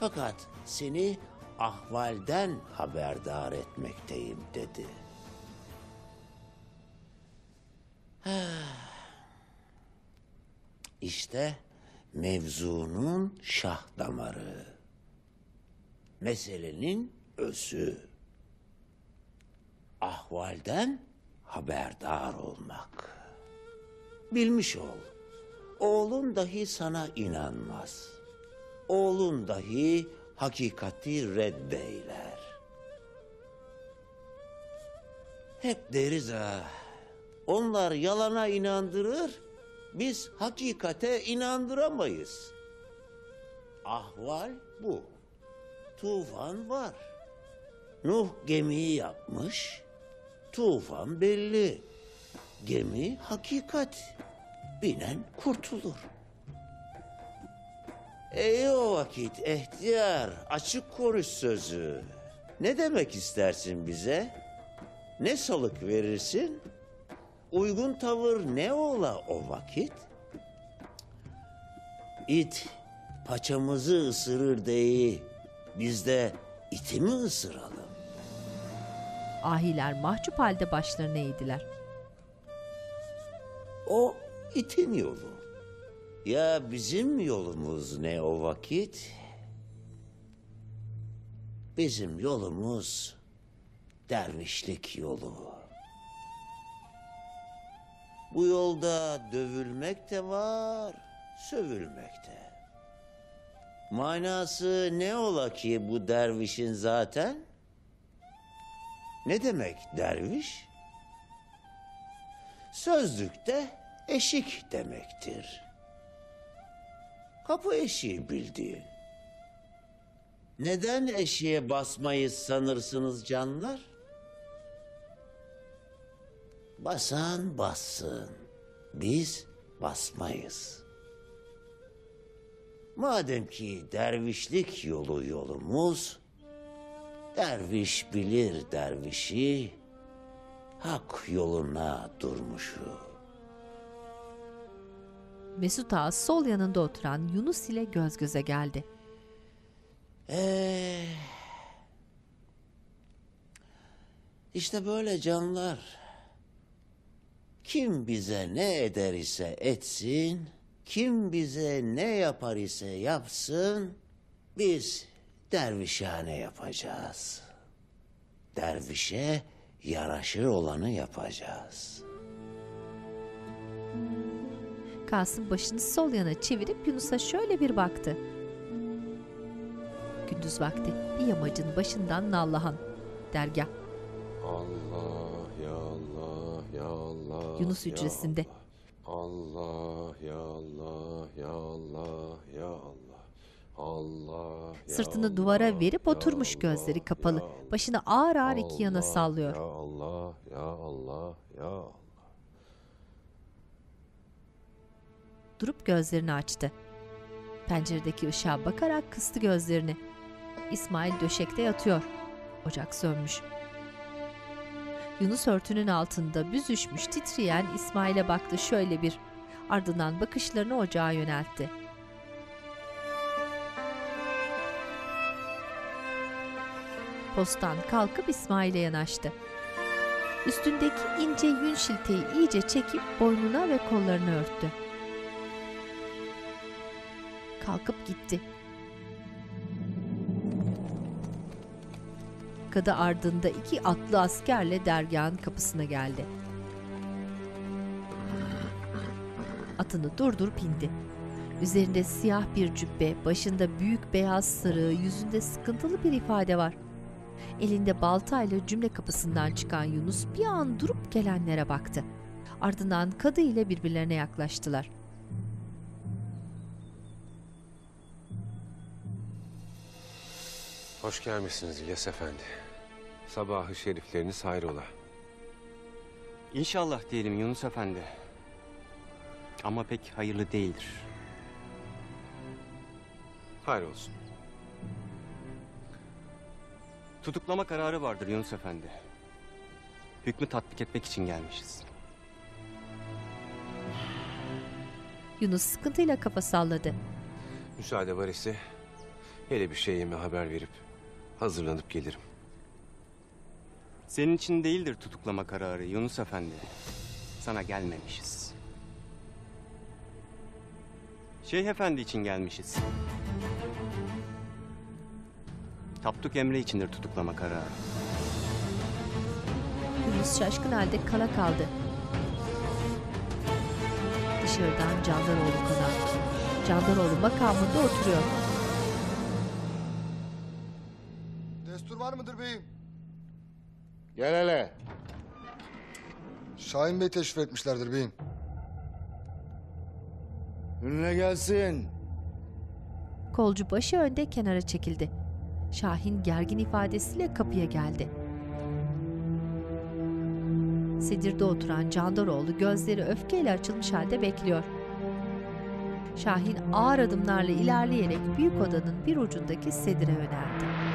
Fakat seni ahvalden haberdar etmekteyim dedi. İşte mevzunun şah damarı. Meselenin özü. Ahvalden haberdar olmak. Bilmiş ol. Oğlun dahi sana inanmaz. Oğlun dahi hakikati reddeyler. Hep deriz ha. Onlar yalana inandırır, biz hakikate inandıramayız. Ahval bu. Tufan var. Nuh gemiyi yapmış. Tufan belli. Gemi hakikat. Binen kurtulur. Ey o vakit ehtiyar, açık konuş sözü. Ne demek istersin bize? Ne salık verirsin? Uygun tavır ne ola o vakit? İt paçamızı ısırır deyi, biz de iti mi ısıralım? Ahiler mahcup halde başlarına eğdiler. O itin yolu. Ya bizim yolumuz ne o vakit? Bizim yolumuz dervişlik yolu. Bu yolda dövülmek de var, sövülmek de. Manası ne ola ki bu dervişin zaten? Ne demek derviş? Sözlükte eşik demektir. Kapı eşiği bildiğin. Neden eşiğe basmayı sanırsınız canlar? Basan bassın, biz basmayız. Madem ki dervişlik yolu yolumuz, derviş bilir dervişi, hak yoluna durmuşu. Mesut Ağa sol yanında oturan Yunus ile göz göze geldi. Ee, işte böyle canlar. Kim bize ne eder ise etsin, kim bize ne yapar ise yapsın, biz dervişhane yapacağız. Dervişe yaraşır olanı yapacağız. Kasım başını sol yana çevirip Yunus'a şöyle bir baktı. Gündüz vakti bir yamacın başından Nallıhan dergah. Allah ya Allah ya Allah. Yunus hücresinde. Allah ya Allah ya Allah ya Allah. Allah ya. Sırtını Allah, duvara verip oturmuş, Allah, gözleri kapalı. Allah, başını ağır ağır Allah, iki yana sallıyor. Ya Allah ya Allah ya Allah. Durup gözlerini açtı. Penceredeki ışığa bakarak kıstı gözlerini. İsmail döşekte yatıyor. Ocak sönmüş. Yunus örtünün altında büzüşmüş, titreyen İsmail'e baktı şöyle bir. Ardından bakışlarını ocağa yöneltti. Postan kalkıp İsmail'e yanaştı. Üstündeki ince yün şilteyi iyice çekip boynuna ve kollarını örttü. Kalkıp gitti. Kadı ardında iki atlı askerle dergahın kapısına geldi. Atını durdurup indi. Üzerinde siyah bir cübbe, başında büyük beyaz sarığı, yüzünde sıkıntılı bir ifade var. Elinde baltayla cümle kapısından çıkan Yunus bir an durup gelenlere baktı. Ardından Kadı ile birbirlerine yaklaştılar. Hoş gelmişsiniz İlyas Efendi. Sabahı şerifleriniz hayrola. İnşallah diyelim Yunus Efendi. Ama pek hayırlı değildir. Hayır olsun. Tutuklama kararı vardır Yunus Efendi. Hükmü tatbik etmek için gelmişiz. Yunus sıkıntıyla kafa salladı. Müsaade var ise hele bir şeyime haber verip hazırlanıp gelirim. Senin için değildir tutuklama kararı Yunus Efendi. Sana gelmemişiz. Şeyh Efendi için gelmişiz. Taptuk Emre içindir tutuklama kararı. Yunus şaşkın halde kala kaldı. Dışarıdan Candaroğlu konağı. Candaroğlu makamında oturuyor. Destur var mıdır beyim? Gel hele. Şahin Bey teşrif etmişlerdir beyim. Önüne gelsin. Kolcu başı önde kenara çekildi. Şahin gergin ifadesiyle kapıya geldi. Sedirde oturan Candaroğlu gözleri öfkeyle açılmış halde bekliyor. Şahin ağır adımlarla ilerleyerek büyük odanın bir ucundaki sedire yöneldi.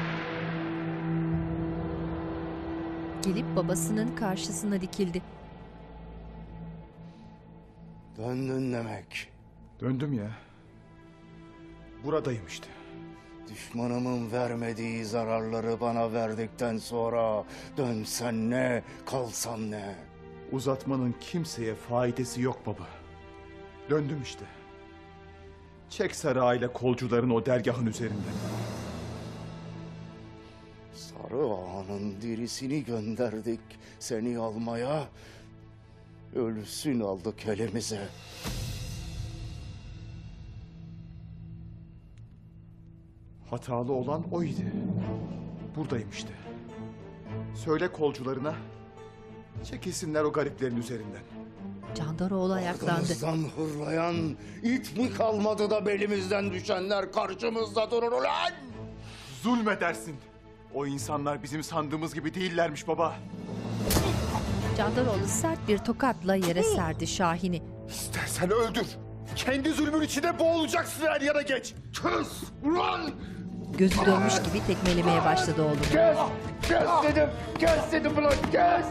Gelip babasının karşısına dikildi. Döndün demek. Döndüm ya. Buradayım işte. Düşmanımın vermediği zararları bana verdikten sonra dönsen ne, kalsam ne? Uzatmanın kimseye faydası yok baba. Döndüm işte. Çek Sarı ile kolcuların o dergahın üzerinden. Sarı Ağa'nın dirisini gönderdik seni almaya. Ölüsün aldık elimize. Hatalı olan o idi. Buradayım işte. Söyle kolcularına, çekilsinler o gariplerin üzerinden. Candaroğlu ayaklandı. Ardımızdan hırlayan it mi kalmadı da belimizden düşenler karşımızda durur ulan! Zulmedersin. O insanlar bizim sandığımız gibi değillermiş baba. Candaroğlu sert bir tokatla yere serdi Şahin'i. İstersen öldür. Kendi zulmün içinde boğulacaksın her yana geç. Kız ulan! Gözü dönmüş gibi tekmelemeye başladı oğlum. Kes! Kes dedim! Kes dedim ulan! Kes!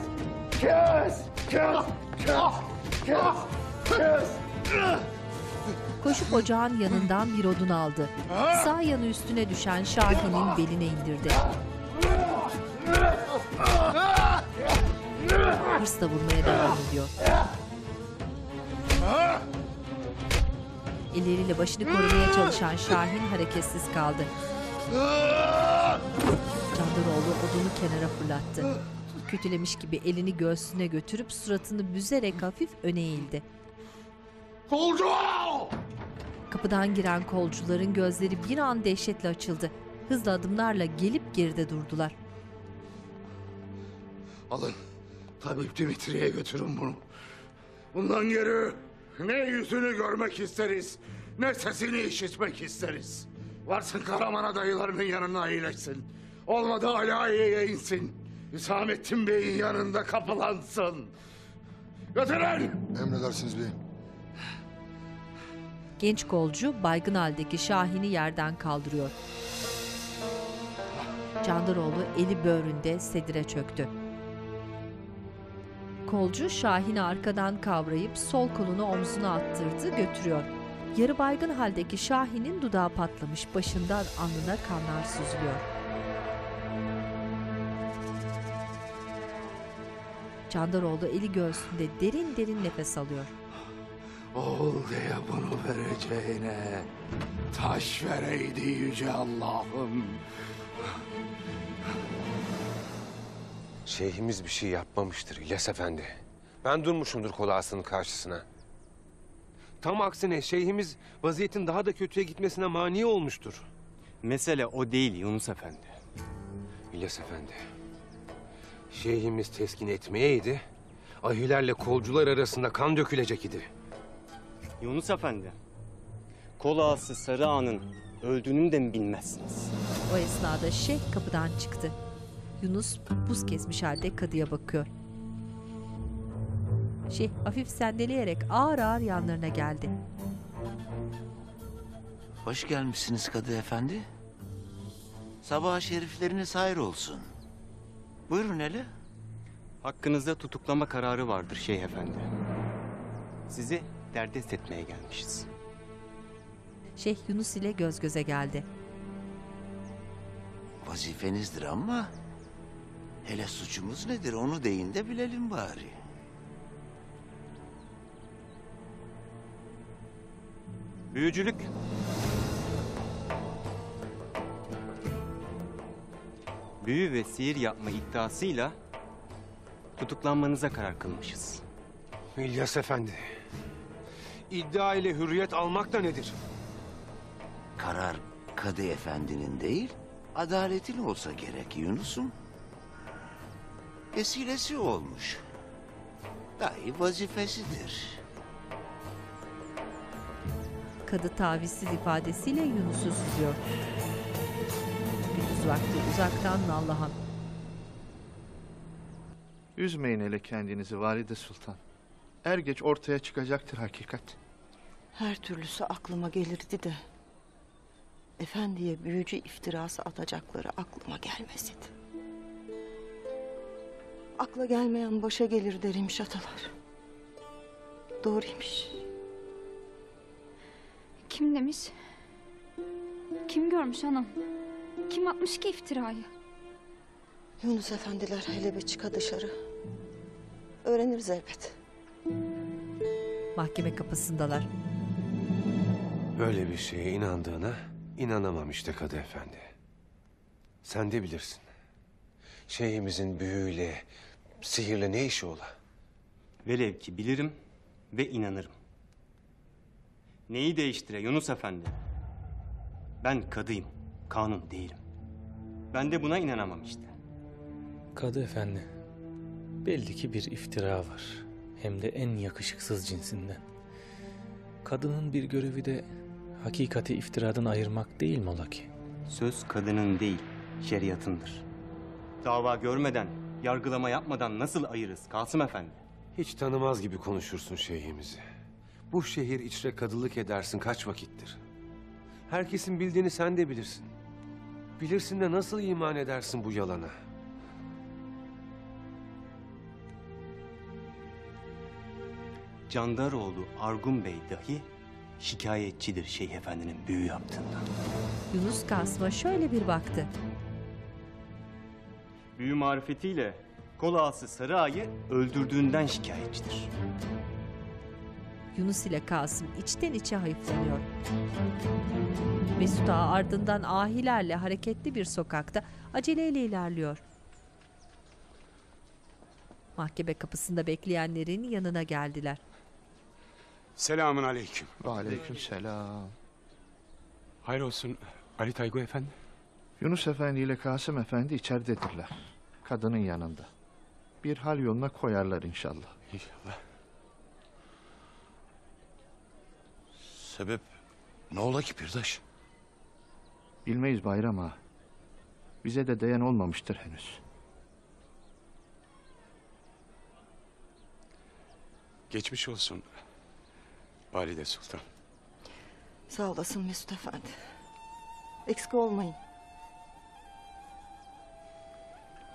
Kes! Kes! Kes! Kes! Kes! Koşup ocağın yanından bir odun aldı. Sağ yanı üstüne düşen Şahin'in beline indirdi. Hırsla vurmaya devam ediyor. Elleriyle başını korumaya çalışan Şahin hareketsiz kaldı. Candaroğlu odunu kenara fırlattı. Kötülemiş gibi elini göğsüne götürüp suratını büzerek hafif öne eğildi. Kolcu! Kapıdan giren kolcuların gözleri bir an dehşetle açıldı. Hızlı adımlarla gelip geride durdular. Alın, Tabip Dimitri'ye götürün bunu. Bundan geri ne yüzünü görmek isteriz, ne sesini işitmek isteriz. Varsın Karaman'a dayılarının yanına iyileşsin. Olmadı Alayiye'ye insin. Hüsamettin Bey'in yanında kapılansın. Götürün! Emredersiniz beyim. Genç kolcu baygın haldeki Şahin'i yerden kaldırıyor. Candaroğlu eli böğründe sedire çöktü. Kolcu Şahin'i arkadan kavrayıp sol kolunu omzuna attırdı, götürüyor. Yarı baygın haldeki Şahin'in dudağı patlamış, başından alnına kanlar süzülüyor. Candaroğlu eli göğsünde derin derin nefes alıyor. Oğul diye bunu vereceğine taş vereydi yüce Allah'ım. Şeyhimiz bir şey yapmamıştır İlyas Efendi. Ben durmuşumdur kolağasının karşısına. Tam aksine şeyhimiz vaziyetin daha da kötüye gitmesine mani olmuştur. Mesele o değil Yunus Efendi. İlyas Efendi, şeyhimiz teskin etmeyeydi, ahilerle kolcular arasında kan dökülecek idi. Yunus Efendi, kol ağası Sarı Ağa'nın öldüğünü de mi bilmezsiniz? O esnada şeyh kapıdan çıktı. Yunus buz kesmiş halde kadıya bakıyor. Şeyh hafif sendeleyerek ağır ağır yanlarına geldi. Hoş gelmişsiniz Kadı Efendi. Sabah şerifleriniz hayır olsun. Buyurun hele. Hakkınızda tutuklama kararı vardır Şeyh Efendi. Sizi derdest etmeye gelmişiz. Şeyh Yunus ile göz göze geldi. Vazifenizdir ama hele suçumuz nedir onu deyin de bilelim bari. Büyücülük. Büyü ve sihir yapma iddiasıyla tutuklanmanıza karar kılmışız. İlyas Efendi, iddia ile hürriyet almak da nedir? Karar Kadı Efendi'nin değil, adaletin olsa gerek Yunus'um. Vesilesi olmuş. Dahi vazifesidir. Kadı tavizsiz ifadesiyle Yunus'u süzüyor. Gündüz vakti uzaktan Allah'ım. Üzmeyin hele kendinizi Valide Sultan. Er geç ortaya çıkacaktır hakikat. Her türlüsü aklıma gelirdi de efendiye büyücü iftirası atacakları aklıma gelmesiydi. Akla gelmeyen başa gelir derim atalar. Doğruymuş. Kim demiş? Kim görmüş hanım? Kim atmış ki iftirayı? Yunus efendiler hele bir çıka dışarı. Öğreniriz elbet. mahkeme kapısındalar. Böyle bir şeye inandığına inanamam işte Kadı Efendi. Sen de bilirsin. Şeyhimizin büyüyle, sihirle ne işi ola? Velev ki bilirim ve inanırım. Neyi değiştire Yunus Efendi? Ben kadıyım, kanun değilim. Ben de buna inanamam işte. Kadı Efendi, belli ki bir iftira var. Hem de en yakışıksız cinsinden. Kadının bir görevi de hakikati iftiradan ayırmak değil mi ola ki? Söz kadının değil, şeriatındır. Dava görmeden, yargılama yapmadan nasıl ayırırız Kasım Efendi? Hiç tanımaz gibi konuşursun şeyhimizi. Bu şehir içre kadılık edersin kaç vakittir. Herkesin bildiğini sen de bilirsin. Bilirsin de nasıl iman edersin bu yalana? Candaroğlu Argun Bey dahi şikayetçidir Şeyh Efendi'nin büyü yaptığından. Yunus Kasım'a şöyle bir baktı. Büyü marifetiyle kol ağası Sarı Ağa'yı öldürdüğünden şikayetçidir. Yunus ile Kasım içten içe hayıflanıyor. Mesut Ağa ardından ahilerle hareketli bir sokakta aceleyle ilerliyor. Mahkeme kapısında bekleyenlerin yanına geldiler. Selamun aleyküm. Ve aleyküm selam. Hayır olsun Ali Taygu Efendi. Yunus Efendi ile Kasım Efendi içeridedirler. Kadının yanında. Bir hal yoluna koyarlar inşallah. İnşallah. Sebep ne ola ki Pirdaş? Bilmeyiz Bayram Ağa. Bize de değen olmamıştır henüz. Geçmiş olsun Valide Sultan. Sağ olasın Mesut Efendi. Eksik olmayın.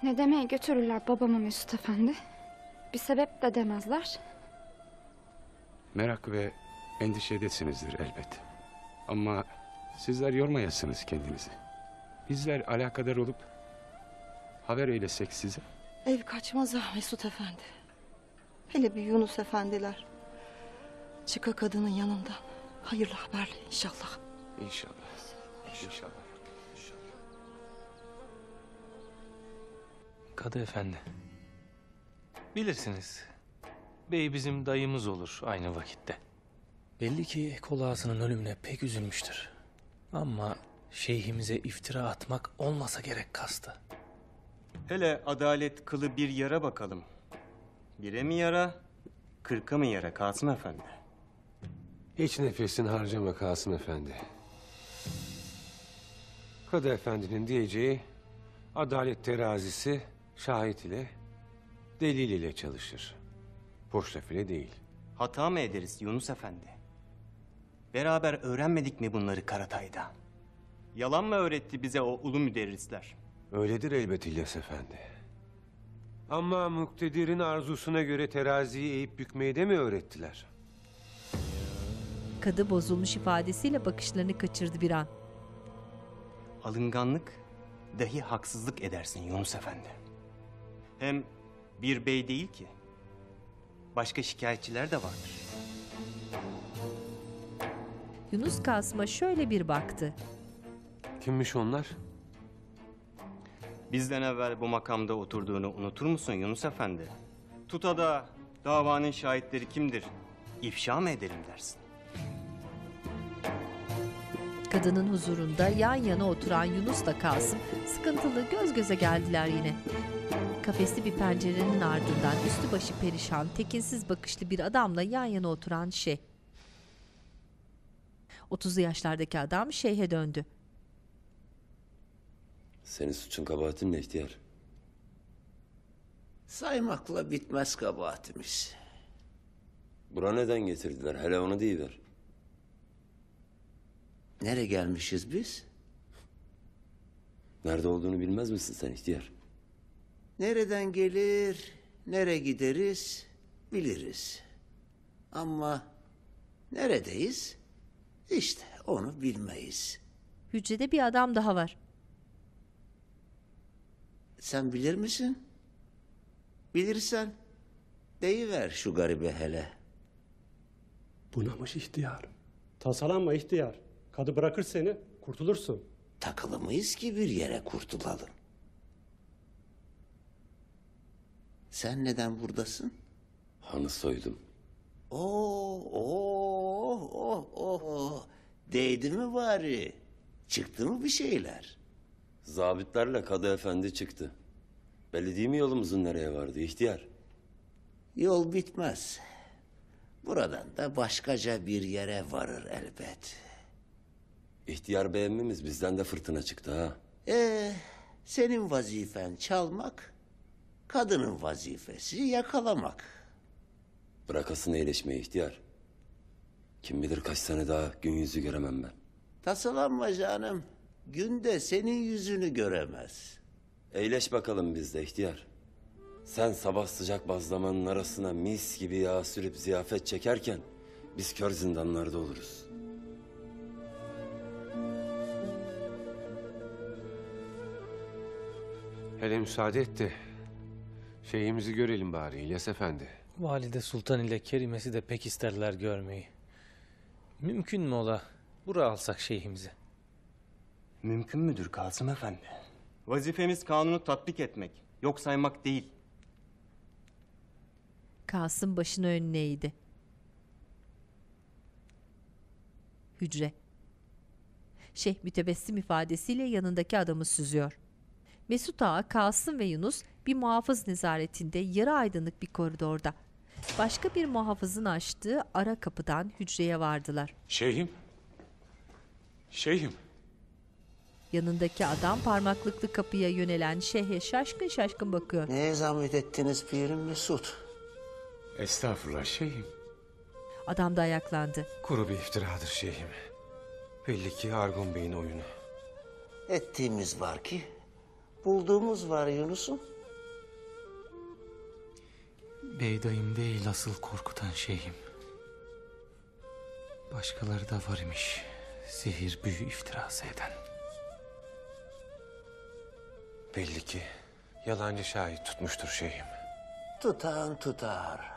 Ne demeye götürürler babamı Mesut Efendi? Bir sebep de demezler. Merak ve endişedesinizdir elbet. Ama sizler yormayasınız kendinizi. Bizler alakadar olup haber eylesek size. Ev kaçmaz ah Mesut Efendi. Hele bir Yunus Efendiler. Çıka kadının yanında. Hayırlı haberle inşallah. İnşallah. İnşallah. İnşallah. Kadı Efendi. Bilirsiniz. Bey bizim dayımız olur aynı vakitte. Belli ki kol ağasının ölümüne pek üzülmüştür. Ama şeyhimize iftira atmak olmasa gerek kastı. Hele adalet kılı bir yara bakalım. Bire mi yara, kırka mı yara Kasım Efendi? Hiç nefesini harcama Kasım Efendi. Kadı Efendi'nin diyeceği adalet terazisi şahit ile, delil ile çalışır. Boş laf ile değil. Hata mı ederiz Yunus Efendi? Beraber öğrenmedik mi bunları Karatay'da? Yalan mı öğretti bize o ulu müderrisler? Öyledir elbet İlyas Efendi. Ama muktedirin arzusuna göre teraziyi eğip bükmeyi de mi öğrettiler? Kadı bozulmuş ifadesiyle bakışlarını kaçırdı bir an. Alınganlık dahi haksızlık edersin Yunus Efendi. Hem bir bey değil ki. Başka şikayetçiler de vardır. Yunus Kasım'a şöyle bir baktı. Kimmiş onlar? Bizden evvel bu makamda oturduğunu unutur musun Yunus Efendi? Tuta da davanın şahitleri kimdir? İfşa mı edelim dersin? Kadının huzurunda yan yana oturan Yunus'la Kasım sıkıntılı göz göze geldiler yine. Kafesli bir pencerenin ardından üstü başı perişan, tekinsiz bakışlı bir adamla yan yana oturan şeyh. Otuzlu yaşlardaki adam şeyhe döndü. Senin suçun kabahatin ne ihtiyar? Saymakla bitmez kabahatimiz. Bura neden getirdiler? Hele onu deyiver. Nereye gelmişiz biz? Nerede olduğunu bilmez misin sen ihtiyar? Nereden gelir, nereye gideriz biliriz. Ama neredeyiz? İşte onu bilmeyiz. Hücrede bir adam daha var. Sen bilir misin? Bilirsen deyiver şu garibe hele. Bunamış ihtiyar. Tasalanma ihtiyar. Kadı bırakır seni, kurtulursun. Takılı mıyız ki bir yere kurtulalım? Sen neden buradasın? Hanı soydum. Oo, oh, oh, oh, oh. Değdi mi bari? Çıktı mı bir şeyler? Zabitlerle Kadı Efendi çıktı. Belli değil mi yolumuzun nereye vardı ihtiyar? Yol bitmez. Buradan da başkaca bir yere varır elbet. İhtiyar beğenmemiz bizden de fırtına çıktı ha. Ee, senin vazifen çalmak, kadının vazifesi yakalamak. Bırakasın iyileşmeyi ihtiyar. Kim bilir kaç sene daha gün yüzü göremem ben. Tasalanma canım. Günde senin yüzünü göremez. Eğleş bakalım biz de ihtiyar. Sen sabah sıcak bazlamanın arasına mis gibi yağ sürüp ziyafet çekerken biz kör zindanlarda oluruz. Hele müsaade etti. Şeyhimizi görelim bari İlyas Efendi. Valide Sultan ile Kerimesi de pek isterler görmeyi. Mümkün mü ola? Buraya alsak şeyhimizi. Mümkün müdür Kasım Efendi? Vazifemiz kanunu tatbik etmek, yok saymak değil. Kasım başını önüne eğdi. Hücre. Şeyh mütebessim ifadesiyle yanındaki adamı süzüyor. Mesut Ağa, Kasım ve Yunus bir muhafız nezaretinde yarı aydınlık bir koridorda. Başka bir muhafızın açtığı ara kapıdan hücreye vardılar. Şeyhim. Şeyhim. Yanındaki adam parmaklıklı kapıya yönelen şeyhe şaşkın şaşkın bakıyor. Neye zahmet ettiniz pirim Mesut? Estağfurullah şeyhim. Adam da ayaklandı. Kuru bir iftiradır şeyhim. Belli ki Argun Bey'in oyunu. Ettiğimiz var ki bulduğumuz var Yunus'um. Bey dayım değil asıl korkutan şeyhim. Başkaları da var imiş. Sihir büyü iftirası eden. Belli ki yalancı şahit tutmuştur şeyhim. Tutan tutar.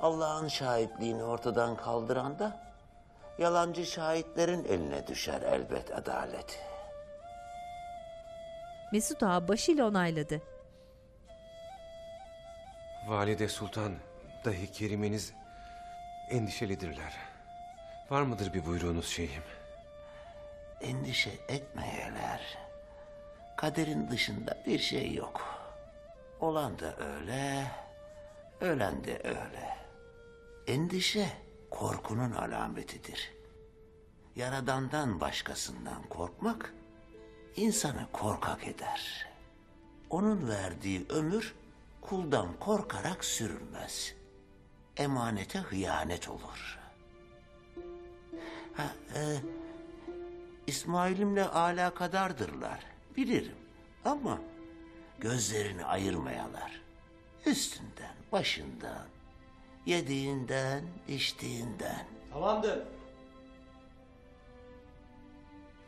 Allah'ın şahitliğini ortadan kaldıran da yalancı şahitlerin eline düşer elbet adalet. Mesut Ağa başıyla onayladı. Valide Sultan dahi kerimeniz endişelidirler. Var mıdır bir buyruğunuz şeyhim? Endişe etmeyeler. Kaderin dışında bir şey yok. Olan da öyle, ölen de öyle. Endişe korkunun alametidir. Yaradandan başkasından korkmak insanı korkak eder. Onun verdiği ömür kuldan korkarak sürülmez. Emanete hıyanet olur. Ha, e, İsmail'imle alakadardırlar. Bilirim ama gözlerini ayırmayalar. Üstünden, başından, yediğinden, içtiğinden. Tamamdır.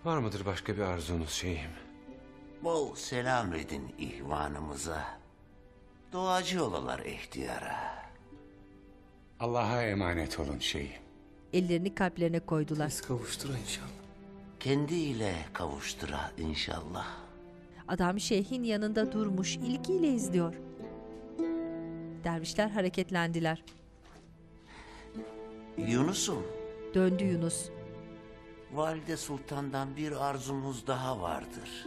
Var mıdır başka bir arzunuz şeyhim? Bol selam edin ihvanımıza. Duacı olalar ihtiyara. Allah'a emanet olun şeyhim. Ellerini kalplerine koydular. Biz kavuştura inşallah. Kendiyle kavuştura inşallah. Adam şeyhin yanında durmuş ilgiyle izliyor. Dervişler hareketlendiler. Yunus'um. Döndü Yunus. Valide Sultan'dan bir arzumuz daha vardır.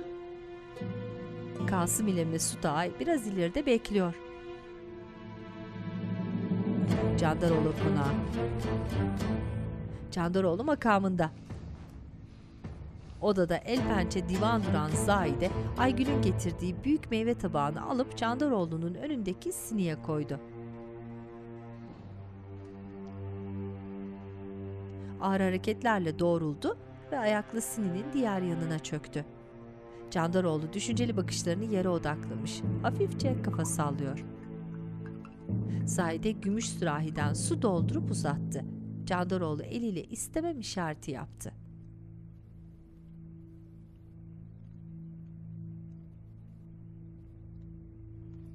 Kasım ile Mesut Ağa biraz ileride bekliyor. Candaroğlu konağı. Candaroğlu makamında. Odada el pençe divan duran Zahide, Aygül'ün getirdiği büyük meyve tabağını alıp Candaroğlu'nun önündeki siniye koydu. Ağır hareketlerle doğruldu ve ayaklı sininin diğer yanına çöktü. Candaroğlu düşünceli bakışlarını yere odaklamış, hafifçe kafa sallıyor. Zahide gümüş sürahiden su doldurup uzattı. Candaroğlu eliyle istemem işareti yaptı.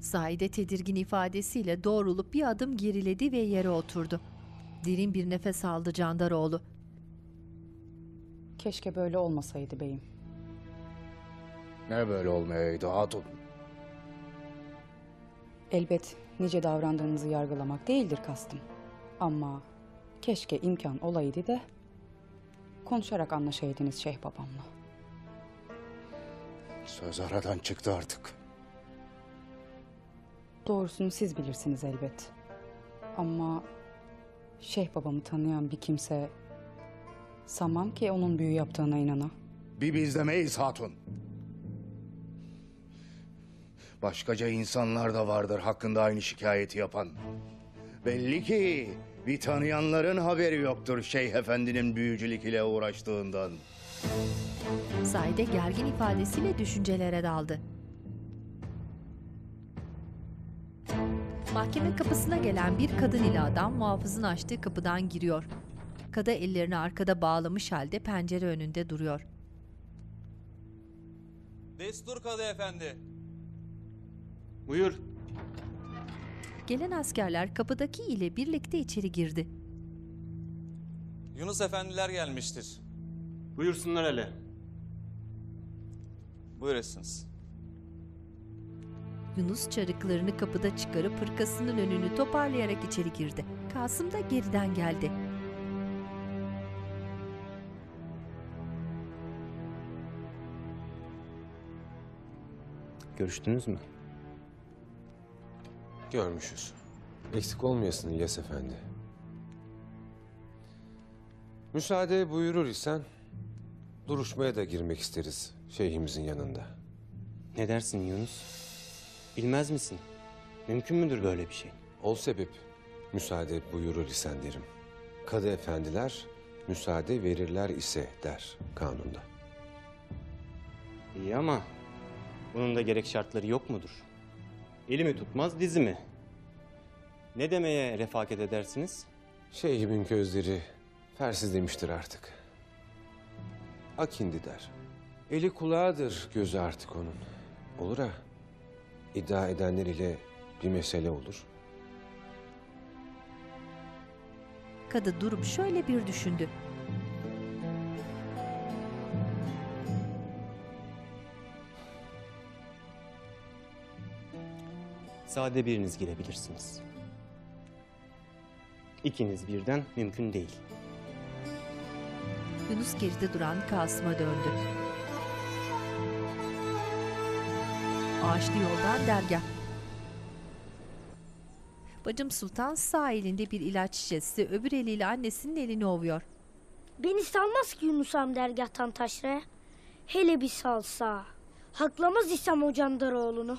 Zahide tedirgin ifadesiyle doğrulup bir adım geriledi ve yere oturdu. Derin bir nefes aldı Candaroğlu. Keşke böyle olmasaydı beyim. Ne böyle olmayaydı hatun? Elbet nice davrandığınızı yargılamak değildir kastım. Ama keşke imkan olaydı da konuşarak anlaşaydınız Şeyh babamla. Söz aradan çıktı artık. Doğrusunu siz bilirsiniz elbet. Ama Şeyh babamı tanıyan bir kimse sanmam ki onun büyü yaptığına inana. Bir biz demeyiz hatun. Başkaca insanlar da vardır hakkında aynı şikayeti yapan. Belli ki bir tanıyanların haberi yoktur Şeyh Efendi'nin büyücülük ile uğraştığından. Zahide gergin ifadesiyle düşüncelere daldı. Mahkeme kapısına gelen bir kadın ile adam muhafızın açtığı kapıdan giriyor. Kadı ellerini arkada bağlamış halde pencere önünde duruyor. Destur Kadı Efendi. Buyur. Gelen askerler kapıdaki ile birlikte içeri girdi. Yunus efendiler gelmiştir. Buyursunlar hele. Buyurasınız. Yunus çarıklarını kapıda çıkarıp hırkasının önünü toparlayarak içeri girdi. Kasım da geriden geldi. Görüştünüz mü? Görmüşüz. Eksik olmayasın İlyas Efendi. Müsaade buyurur isen duruşmaya da girmek isteriz şeyhimizin yanında. Ne dersin Yunus? Bilmez misin? Mümkün müdür böyle bir şey? Ol sebep müsaade buyurur isen derim. Kadı efendiler müsaade verirler ise der kanunda. İyi ama bunun da gerek şartları yok mudur? Elimi tutmaz dizimi. Ne demeye refakat edersiniz? Şeyhimin gözleri fersiz demiştir artık. Akindi der. Eli kulağıdır gözü artık onun. Olur ha. İddia edenler ile bir mesele olur. Kadı durup şöyle bir düşündü. Sade biriniz girebilirsiniz. İkiniz birden mümkün değil. Yunus geride duran Kasım'a döndü. Ağaçlı yoldan dergah. Bacım Sultan sağ elinde bir ilaç şişesi, öbür eliyle annesinin elini ovuyor. Beni salmaz ki Yunus am dergahtan taşraya. Hele bir salsa. Haklamaz isem o Candaroğlu'nu.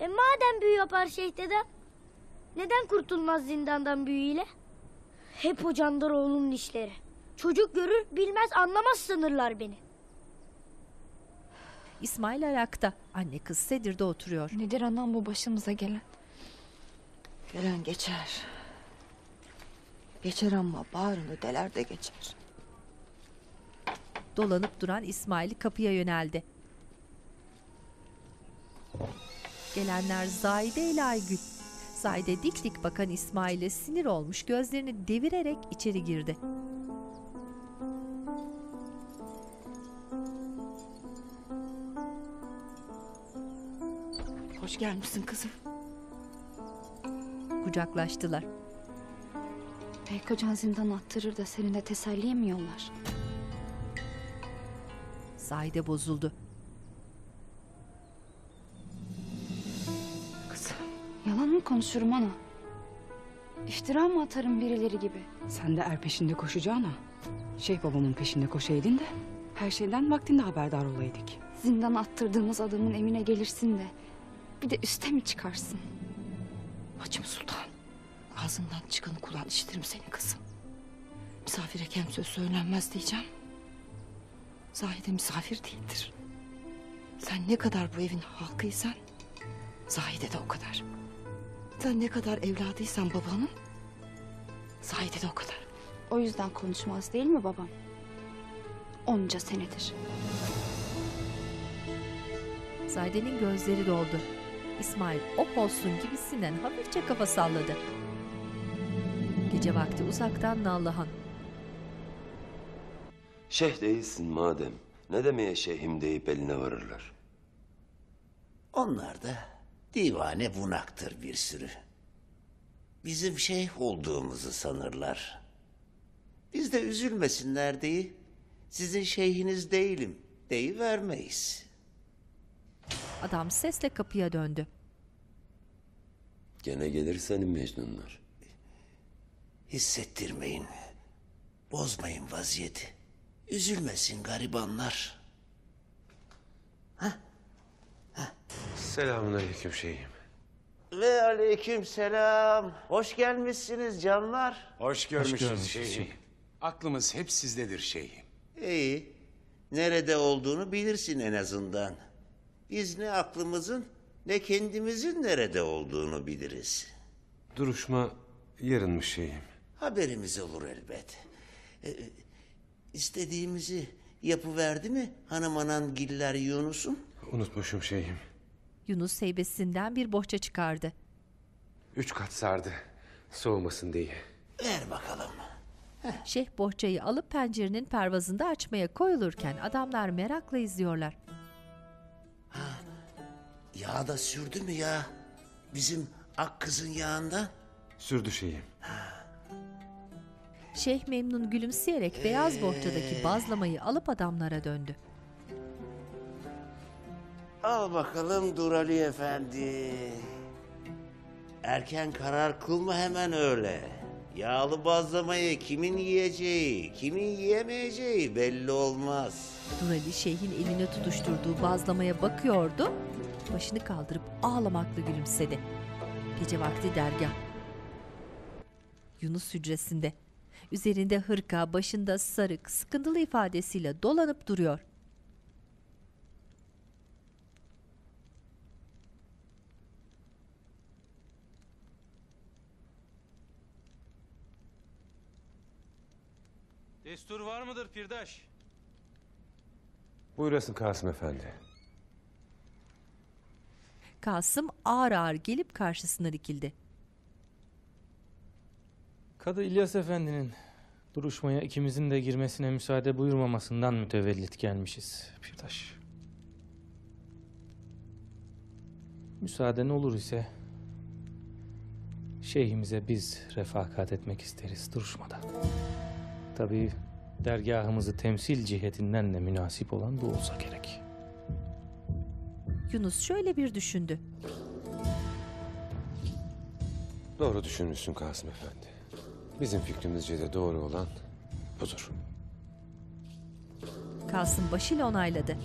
E madem büyü yapar Şeyh dedem, neden kurtulmaz zindandan büyüyle? Hep o Candaroğlu'nun işleri. Çocuk görür, bilmez, anlamaz sanırlar beni. İsmail ayakta, anne kız sedirde oturuyor. Nedir anam bu başımıza gelen? Gelen geçer. Geçer ama bağrını deler de geçer. Dolanıp duran İsmail kapıya yöneldi. Gelenler Zahide ile Aygül. Zahide dik dik bakan İsmail'e sinir olmuş gözlerini devirerek içeri girdi. Hoş gelmişsin kızım. Kucaklaştılar. Bey kocan zindana attırır da seninle teselli yemiyorlar. Zahide bozuldu. Yalan mı konuşurum ana? İftira mı atarım birileri gibi? Sen de er peşinde koşacağına, Şeyh babamın peşinde koşaydın da her şeyden vaktinde haberdar olaydık. Zindana attırdığımız adamın emine gelirsin de bir de üste mi çıkarsın? Bacım Sultan, ağzından çıkanı kulağın işitirim seni kızım. Misafire kem söz söylenmez diyeceğim. Zahide misafir değildir. Sen ne kadar bu evin halkıysan Zahide de o kadar. Sen ne kadar evladıysan babanın, Zahide de o kadar. O yüzden konuşmaz değil mi babam? Onca senedir. Zahide'nin gözleri doldu. İsmail ok olsun gibisinden hafifçe kafa salladı. Gece vakti uzaktan Nallıhan. Şeyh değilsin madem, ne demeye şeyhim deyip eline varırlar? Onlar da divane bunaktır bir sürü. Bizim şeyh olduğumuzu sanırlar. Biz de üzülmesinler diye sizin şeyhiniz değilim deyivermeyiz. Adam sesle kapıya döndü. Gene gelir senin mecnunlar. Hissettirmeyin, bozmayın vaziyeti. Üzülmesin garibanlar. Hah. Hah. Selamünaleyküm şeyhim. Ve aleyküm selam. Hoş gelmişsiniz canlar. Hoş görmüşsünüz şeyhim. şeyhim. Aklımız hep sizdedir şeyhim. İyi. Nerede olduğunu bilirsin en azından. Biz ne aklımızın ne kendimizin nerede olduğunu biliriz. Duruşma yarınmış şeyhim. Haberimiz olur elbet. Ee, istediğimizi yapıverdi mi hanım anan giller Yunus'un? Unutmuşum şeyhim. Yunus heybesinden bir bohça çıkardı. Üç kat sardı. Soğumasın diye. Ver bakalım. Heh. Şeyh bohçayı alıp pencerenin pervazında açmaya koyulurken adamlar merakla izliyorlar. Ha, yağ da sürdü mü ya? Bizim ak kızın yağından? Sürdü şeyhim. Ha. Şeyh memnun gülümseyerek ee... beyaz bohçadaki bazlamayı alıp adamlara döndü. Al bakalım Durali Efendi. Erken karar kılma hemen öyle. Yağlı bazlamayı kimin yiyeceği, kimin yiyemeyeceği belli olmaz. Durali şeyhin eline tutuşturduğu bazlamaya bakıyordu. Başını kaldırıp ağlamakla gülümsedi. Gece vakti dergah. Yunus hücresinde. Üzerinde hırka, başında sarık, sıkıntılı ifadesiyle dolanıp duruyor. Destur var mıdır Pirdaş? Buyurasın Kasım Efendi. Kasım ağır ağır gelip karşısına dikildi. Kadı İlyas Efendi'nin duruşmaya ikimizin de girmesine müsaade buyurmamasından mütevellit gelmişiz Pirdaş. Müsaaden olur ise şeyhimize biz refakat etmek isteriz duruşmada. Tabii dergâhımızı temsil cihetinden de münasip olan bu olsa gerek. Yunus şöyle bir düşündü. Doğru düşünmüşsün Kasım Efendi. Bizim fikrimizce de doğru olan budur. Kasım başıyla onayladı.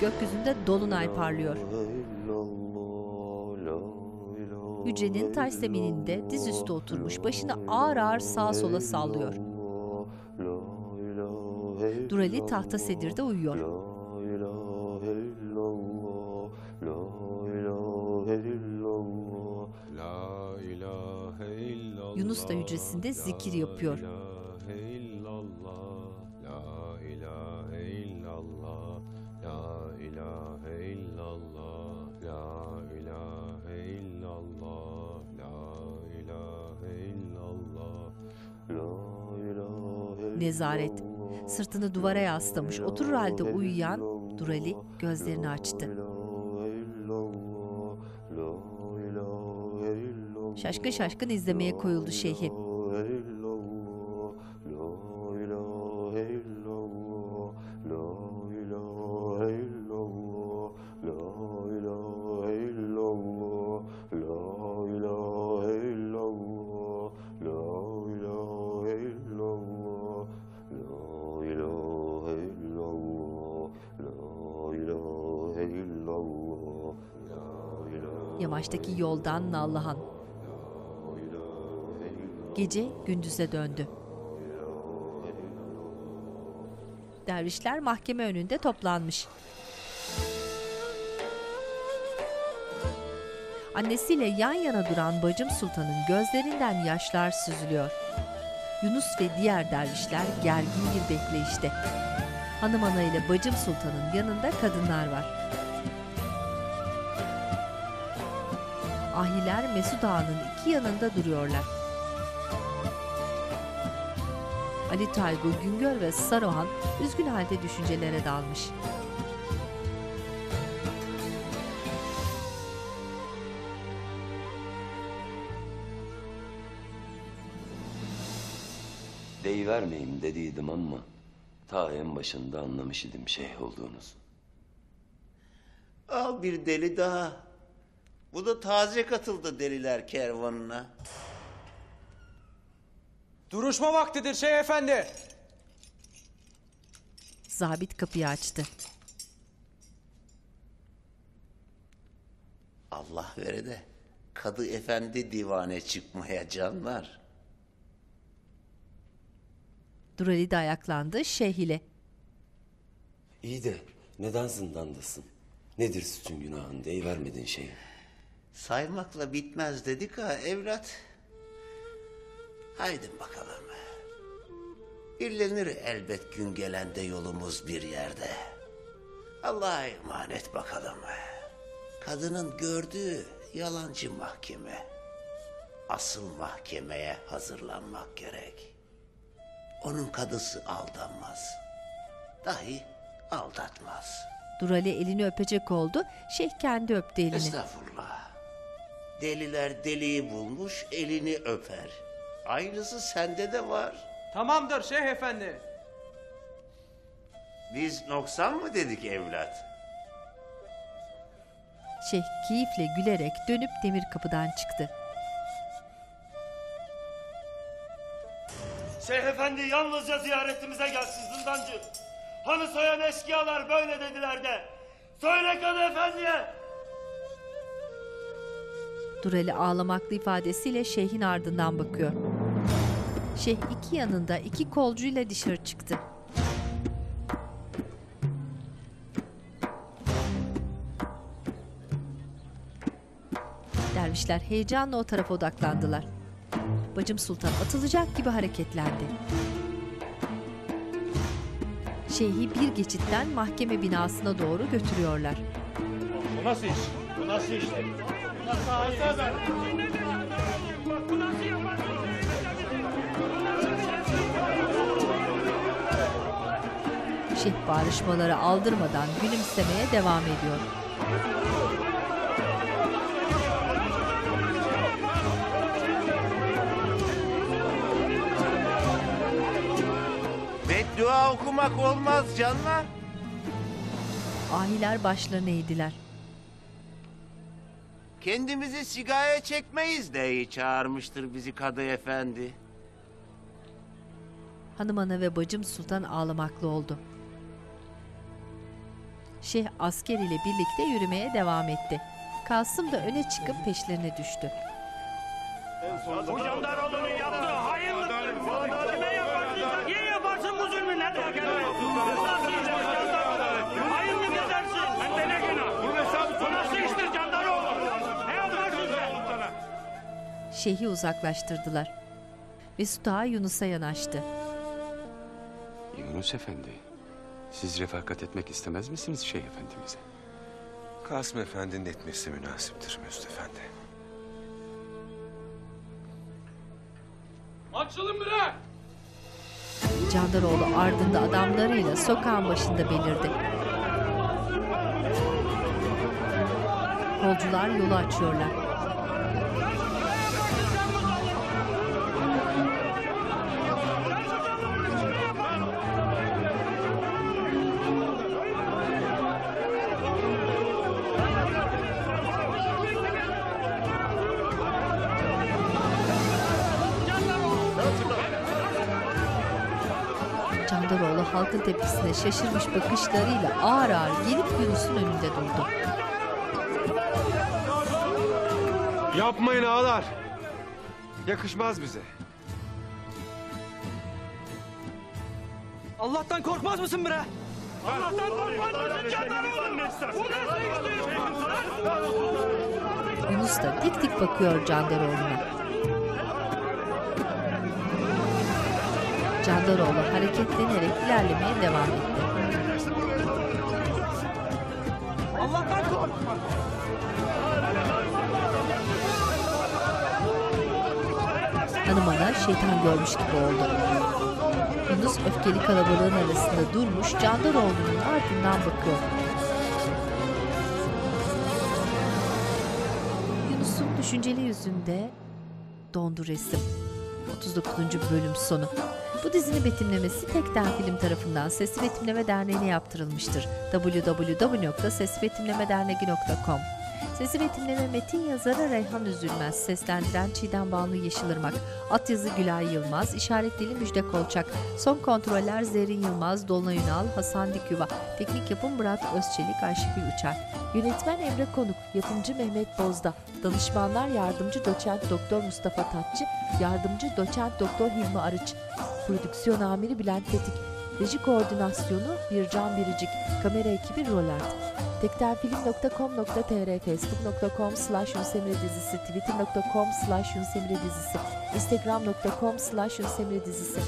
Gökyüzünde dolunay parlıyor. Hücrenin taş zemininde dizüstü oturmuş, başını ağır ağır sağa sola sallıyor. Durali tahta sedirde uyuyor. Yunus da hücresinde zikir yapıyor. Nezaret. Sırtını duvara yaslamış, oturur halde uyuyan Durali gözlerini açtı. Şaşkın şaşkın izlemeye koyuldu şeyhi. Yamaçtaki yoldan Nallıhan. Gece gündüze döndü. Dervişler mahkeme önünde toplanmış. Annesiyle yan yana duran Bacım Sultan'ın gözlerinden yaşlar süzülüyor. Yunus ve diğer dervişler gergin bir bekleyişte. Hanım ana ile Bacım Sultan'ın yanında kadınlar var. ahiler Mesut Ağa'nın iki yanında duruyorlar. Ali Taygu, Güngör ve Saruhan üzgün halde düşüncelere dalmış. Deyivermeyim dediydim ama ta en başında anlamış idim şeyh olduğunuzu. Al bir deli daha. Bu da taze katıldı deliler kervanına. Duruşma vaktidir şeyh efendi. Zabit kapıyı açtı. Allah vere de Kadı Efendi divane çıkmaya canlar. Durali de ayaklandı şeyh ile. İyi de neden zindandasın? Nedir sütün günahın deyivermedin şeyi? Saymakla bitmez dedik ha evlat. Haydi bakalım. İllenir elbet gün gelende yolumuz bir yerde. Allah'a emanet bakalım. Kadının gördüğü yalancı mahkeme. Asıl mahkemeye hazırlanmak gerek. Onun kadısı aldanmaz. Dahi aldatmaz. Durali elini öpecek oldu. Şeyh kendi öptü elini. Estağfurullah. Deliler deliyi bulmuş, elini öper. Aynısı sende de var. Tamamdır şeyh efendi. Biz noksan mı dedik evlat? Şeyh keyifle gülerek dönüp demir kapıdan çıktı. Şeyh efendi yalnızca ziyaretimize gelsin zindancı. Hanı soyan eşkıyalar böyle dediler de. Söyle Kadı Efendi'ye. Durali ağlamaklı ifadesiyle şeyhin ardından bakıyor. Şeyh iki yanında iki kolcuyla dışarı çıktı. Dervişler heyecanla o tarafa odaklandılar. Bacım Sultan atılacak gibi hareketlendi. Şeyhi bir geçitten mahkeme binasına doğru götürüyorlar. Bu nasıl iş? Bu nasıl iş? Bu nasıl hayır? Bu nasıl yapar? Şeyh barışmaları aldırmadan gülümsemeye devam ediyor. Dua okumak olmaz canlar. Ahiler başlarını eğdiler. Kendimizi sigaya çekmeyiz deyi çağırmıştır bizi Kadı Efendi. Hanım ana ve bacım Sultan ağlamaklı oldu. Şeyh asker ile birlikte yürümeye devam etti. Kasım da öne çıkıp peşlerine düştü. Bu Candaroğlu'nun yaptığı hayırlıdır. Şeyhi uzaklaştırdılar. Mesut Ağa Yunus'a yanaştı. Yunus Efendi, siz refakat etmek istemez misiniz Şeyh Efendimize? Kasım Efendi'nin etmesi münasiptir Mesut Efendi. Açılın bırak! Candaroğlu ardında adamlarıyla sokağın başında belirdi. Kolcular yolu açıyorlar. Halkın tepkisine şaşırmış bakışlarıyla ağır ağır gelip Yunus'un önünde durdu. Yapmayın ağalar. Yakışmaz bize. Allah'tan korkmaz mısın bre? Allah'tan korkmaz mısın Candaroğlu? Yunus da dik dik bakıyor Candaroğlu'na. Candaroğlu hareketlenerek ilerlemeye devam etti. Allah'tan korkma! hanımana şeytan görmüş gibi oldu. Yunus öfkeli kalabalığın arasında durmuş, Candaroğlu'nun ardından bakıyor. Yunus'un düşünceli yüzünde dondu resim. otuz dokuzuncu bölüm sonu. Bu dizinin betimlemesi Tektaş Film tarafından Sesli Betimleme Derneği'ne yaptırılmıştır. w w w nokta sesli betimleme derneği nokta com. Sesli betimleme metin yazarı Reyhan Üzülmez, seslendiren Çiğdem Banu Yeşilırmak, alt yazı Gülay Yılmaz, işaret dili Müjde Kolçak, son kontroller Zerrin Yılmaz, Dolunay Ünal, Hasan Dikyuva, teknik yapım Murat Özçelik, Ayşegül Uçar, yönetmen Emre Konuk, yapımcı Mehmet Bozda, danışmanlar yardımcı doçent doktor Mustafa Tatçı, yardımcı doçent doktor Hilmi Arıç, prodüksiyon amiri Bülent Tetik, reji koordinasyonu Bircan Biricik, kamera ekibi Roland. tektaş film nokta com nokta tr, facebook nokta com slash Yunus Emre dizisi, twitter nokta com slash Yunus Emre dizisi, instagram nokta com slash Yunus Emre dizisi.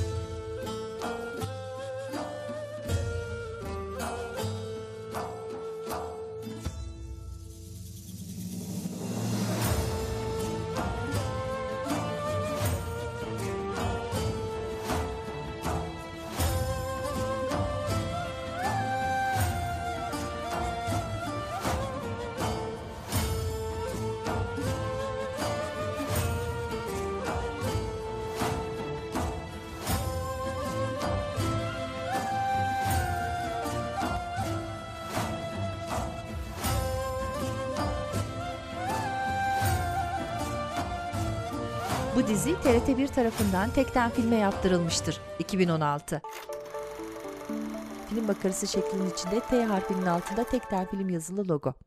Bu dizi T R T bir tarafından Tektaş Film'e yaptırılmıştır. iki bin on altı. Film makarası şeklinin içinde T harfinin altında Tektaş Film yazılı logo.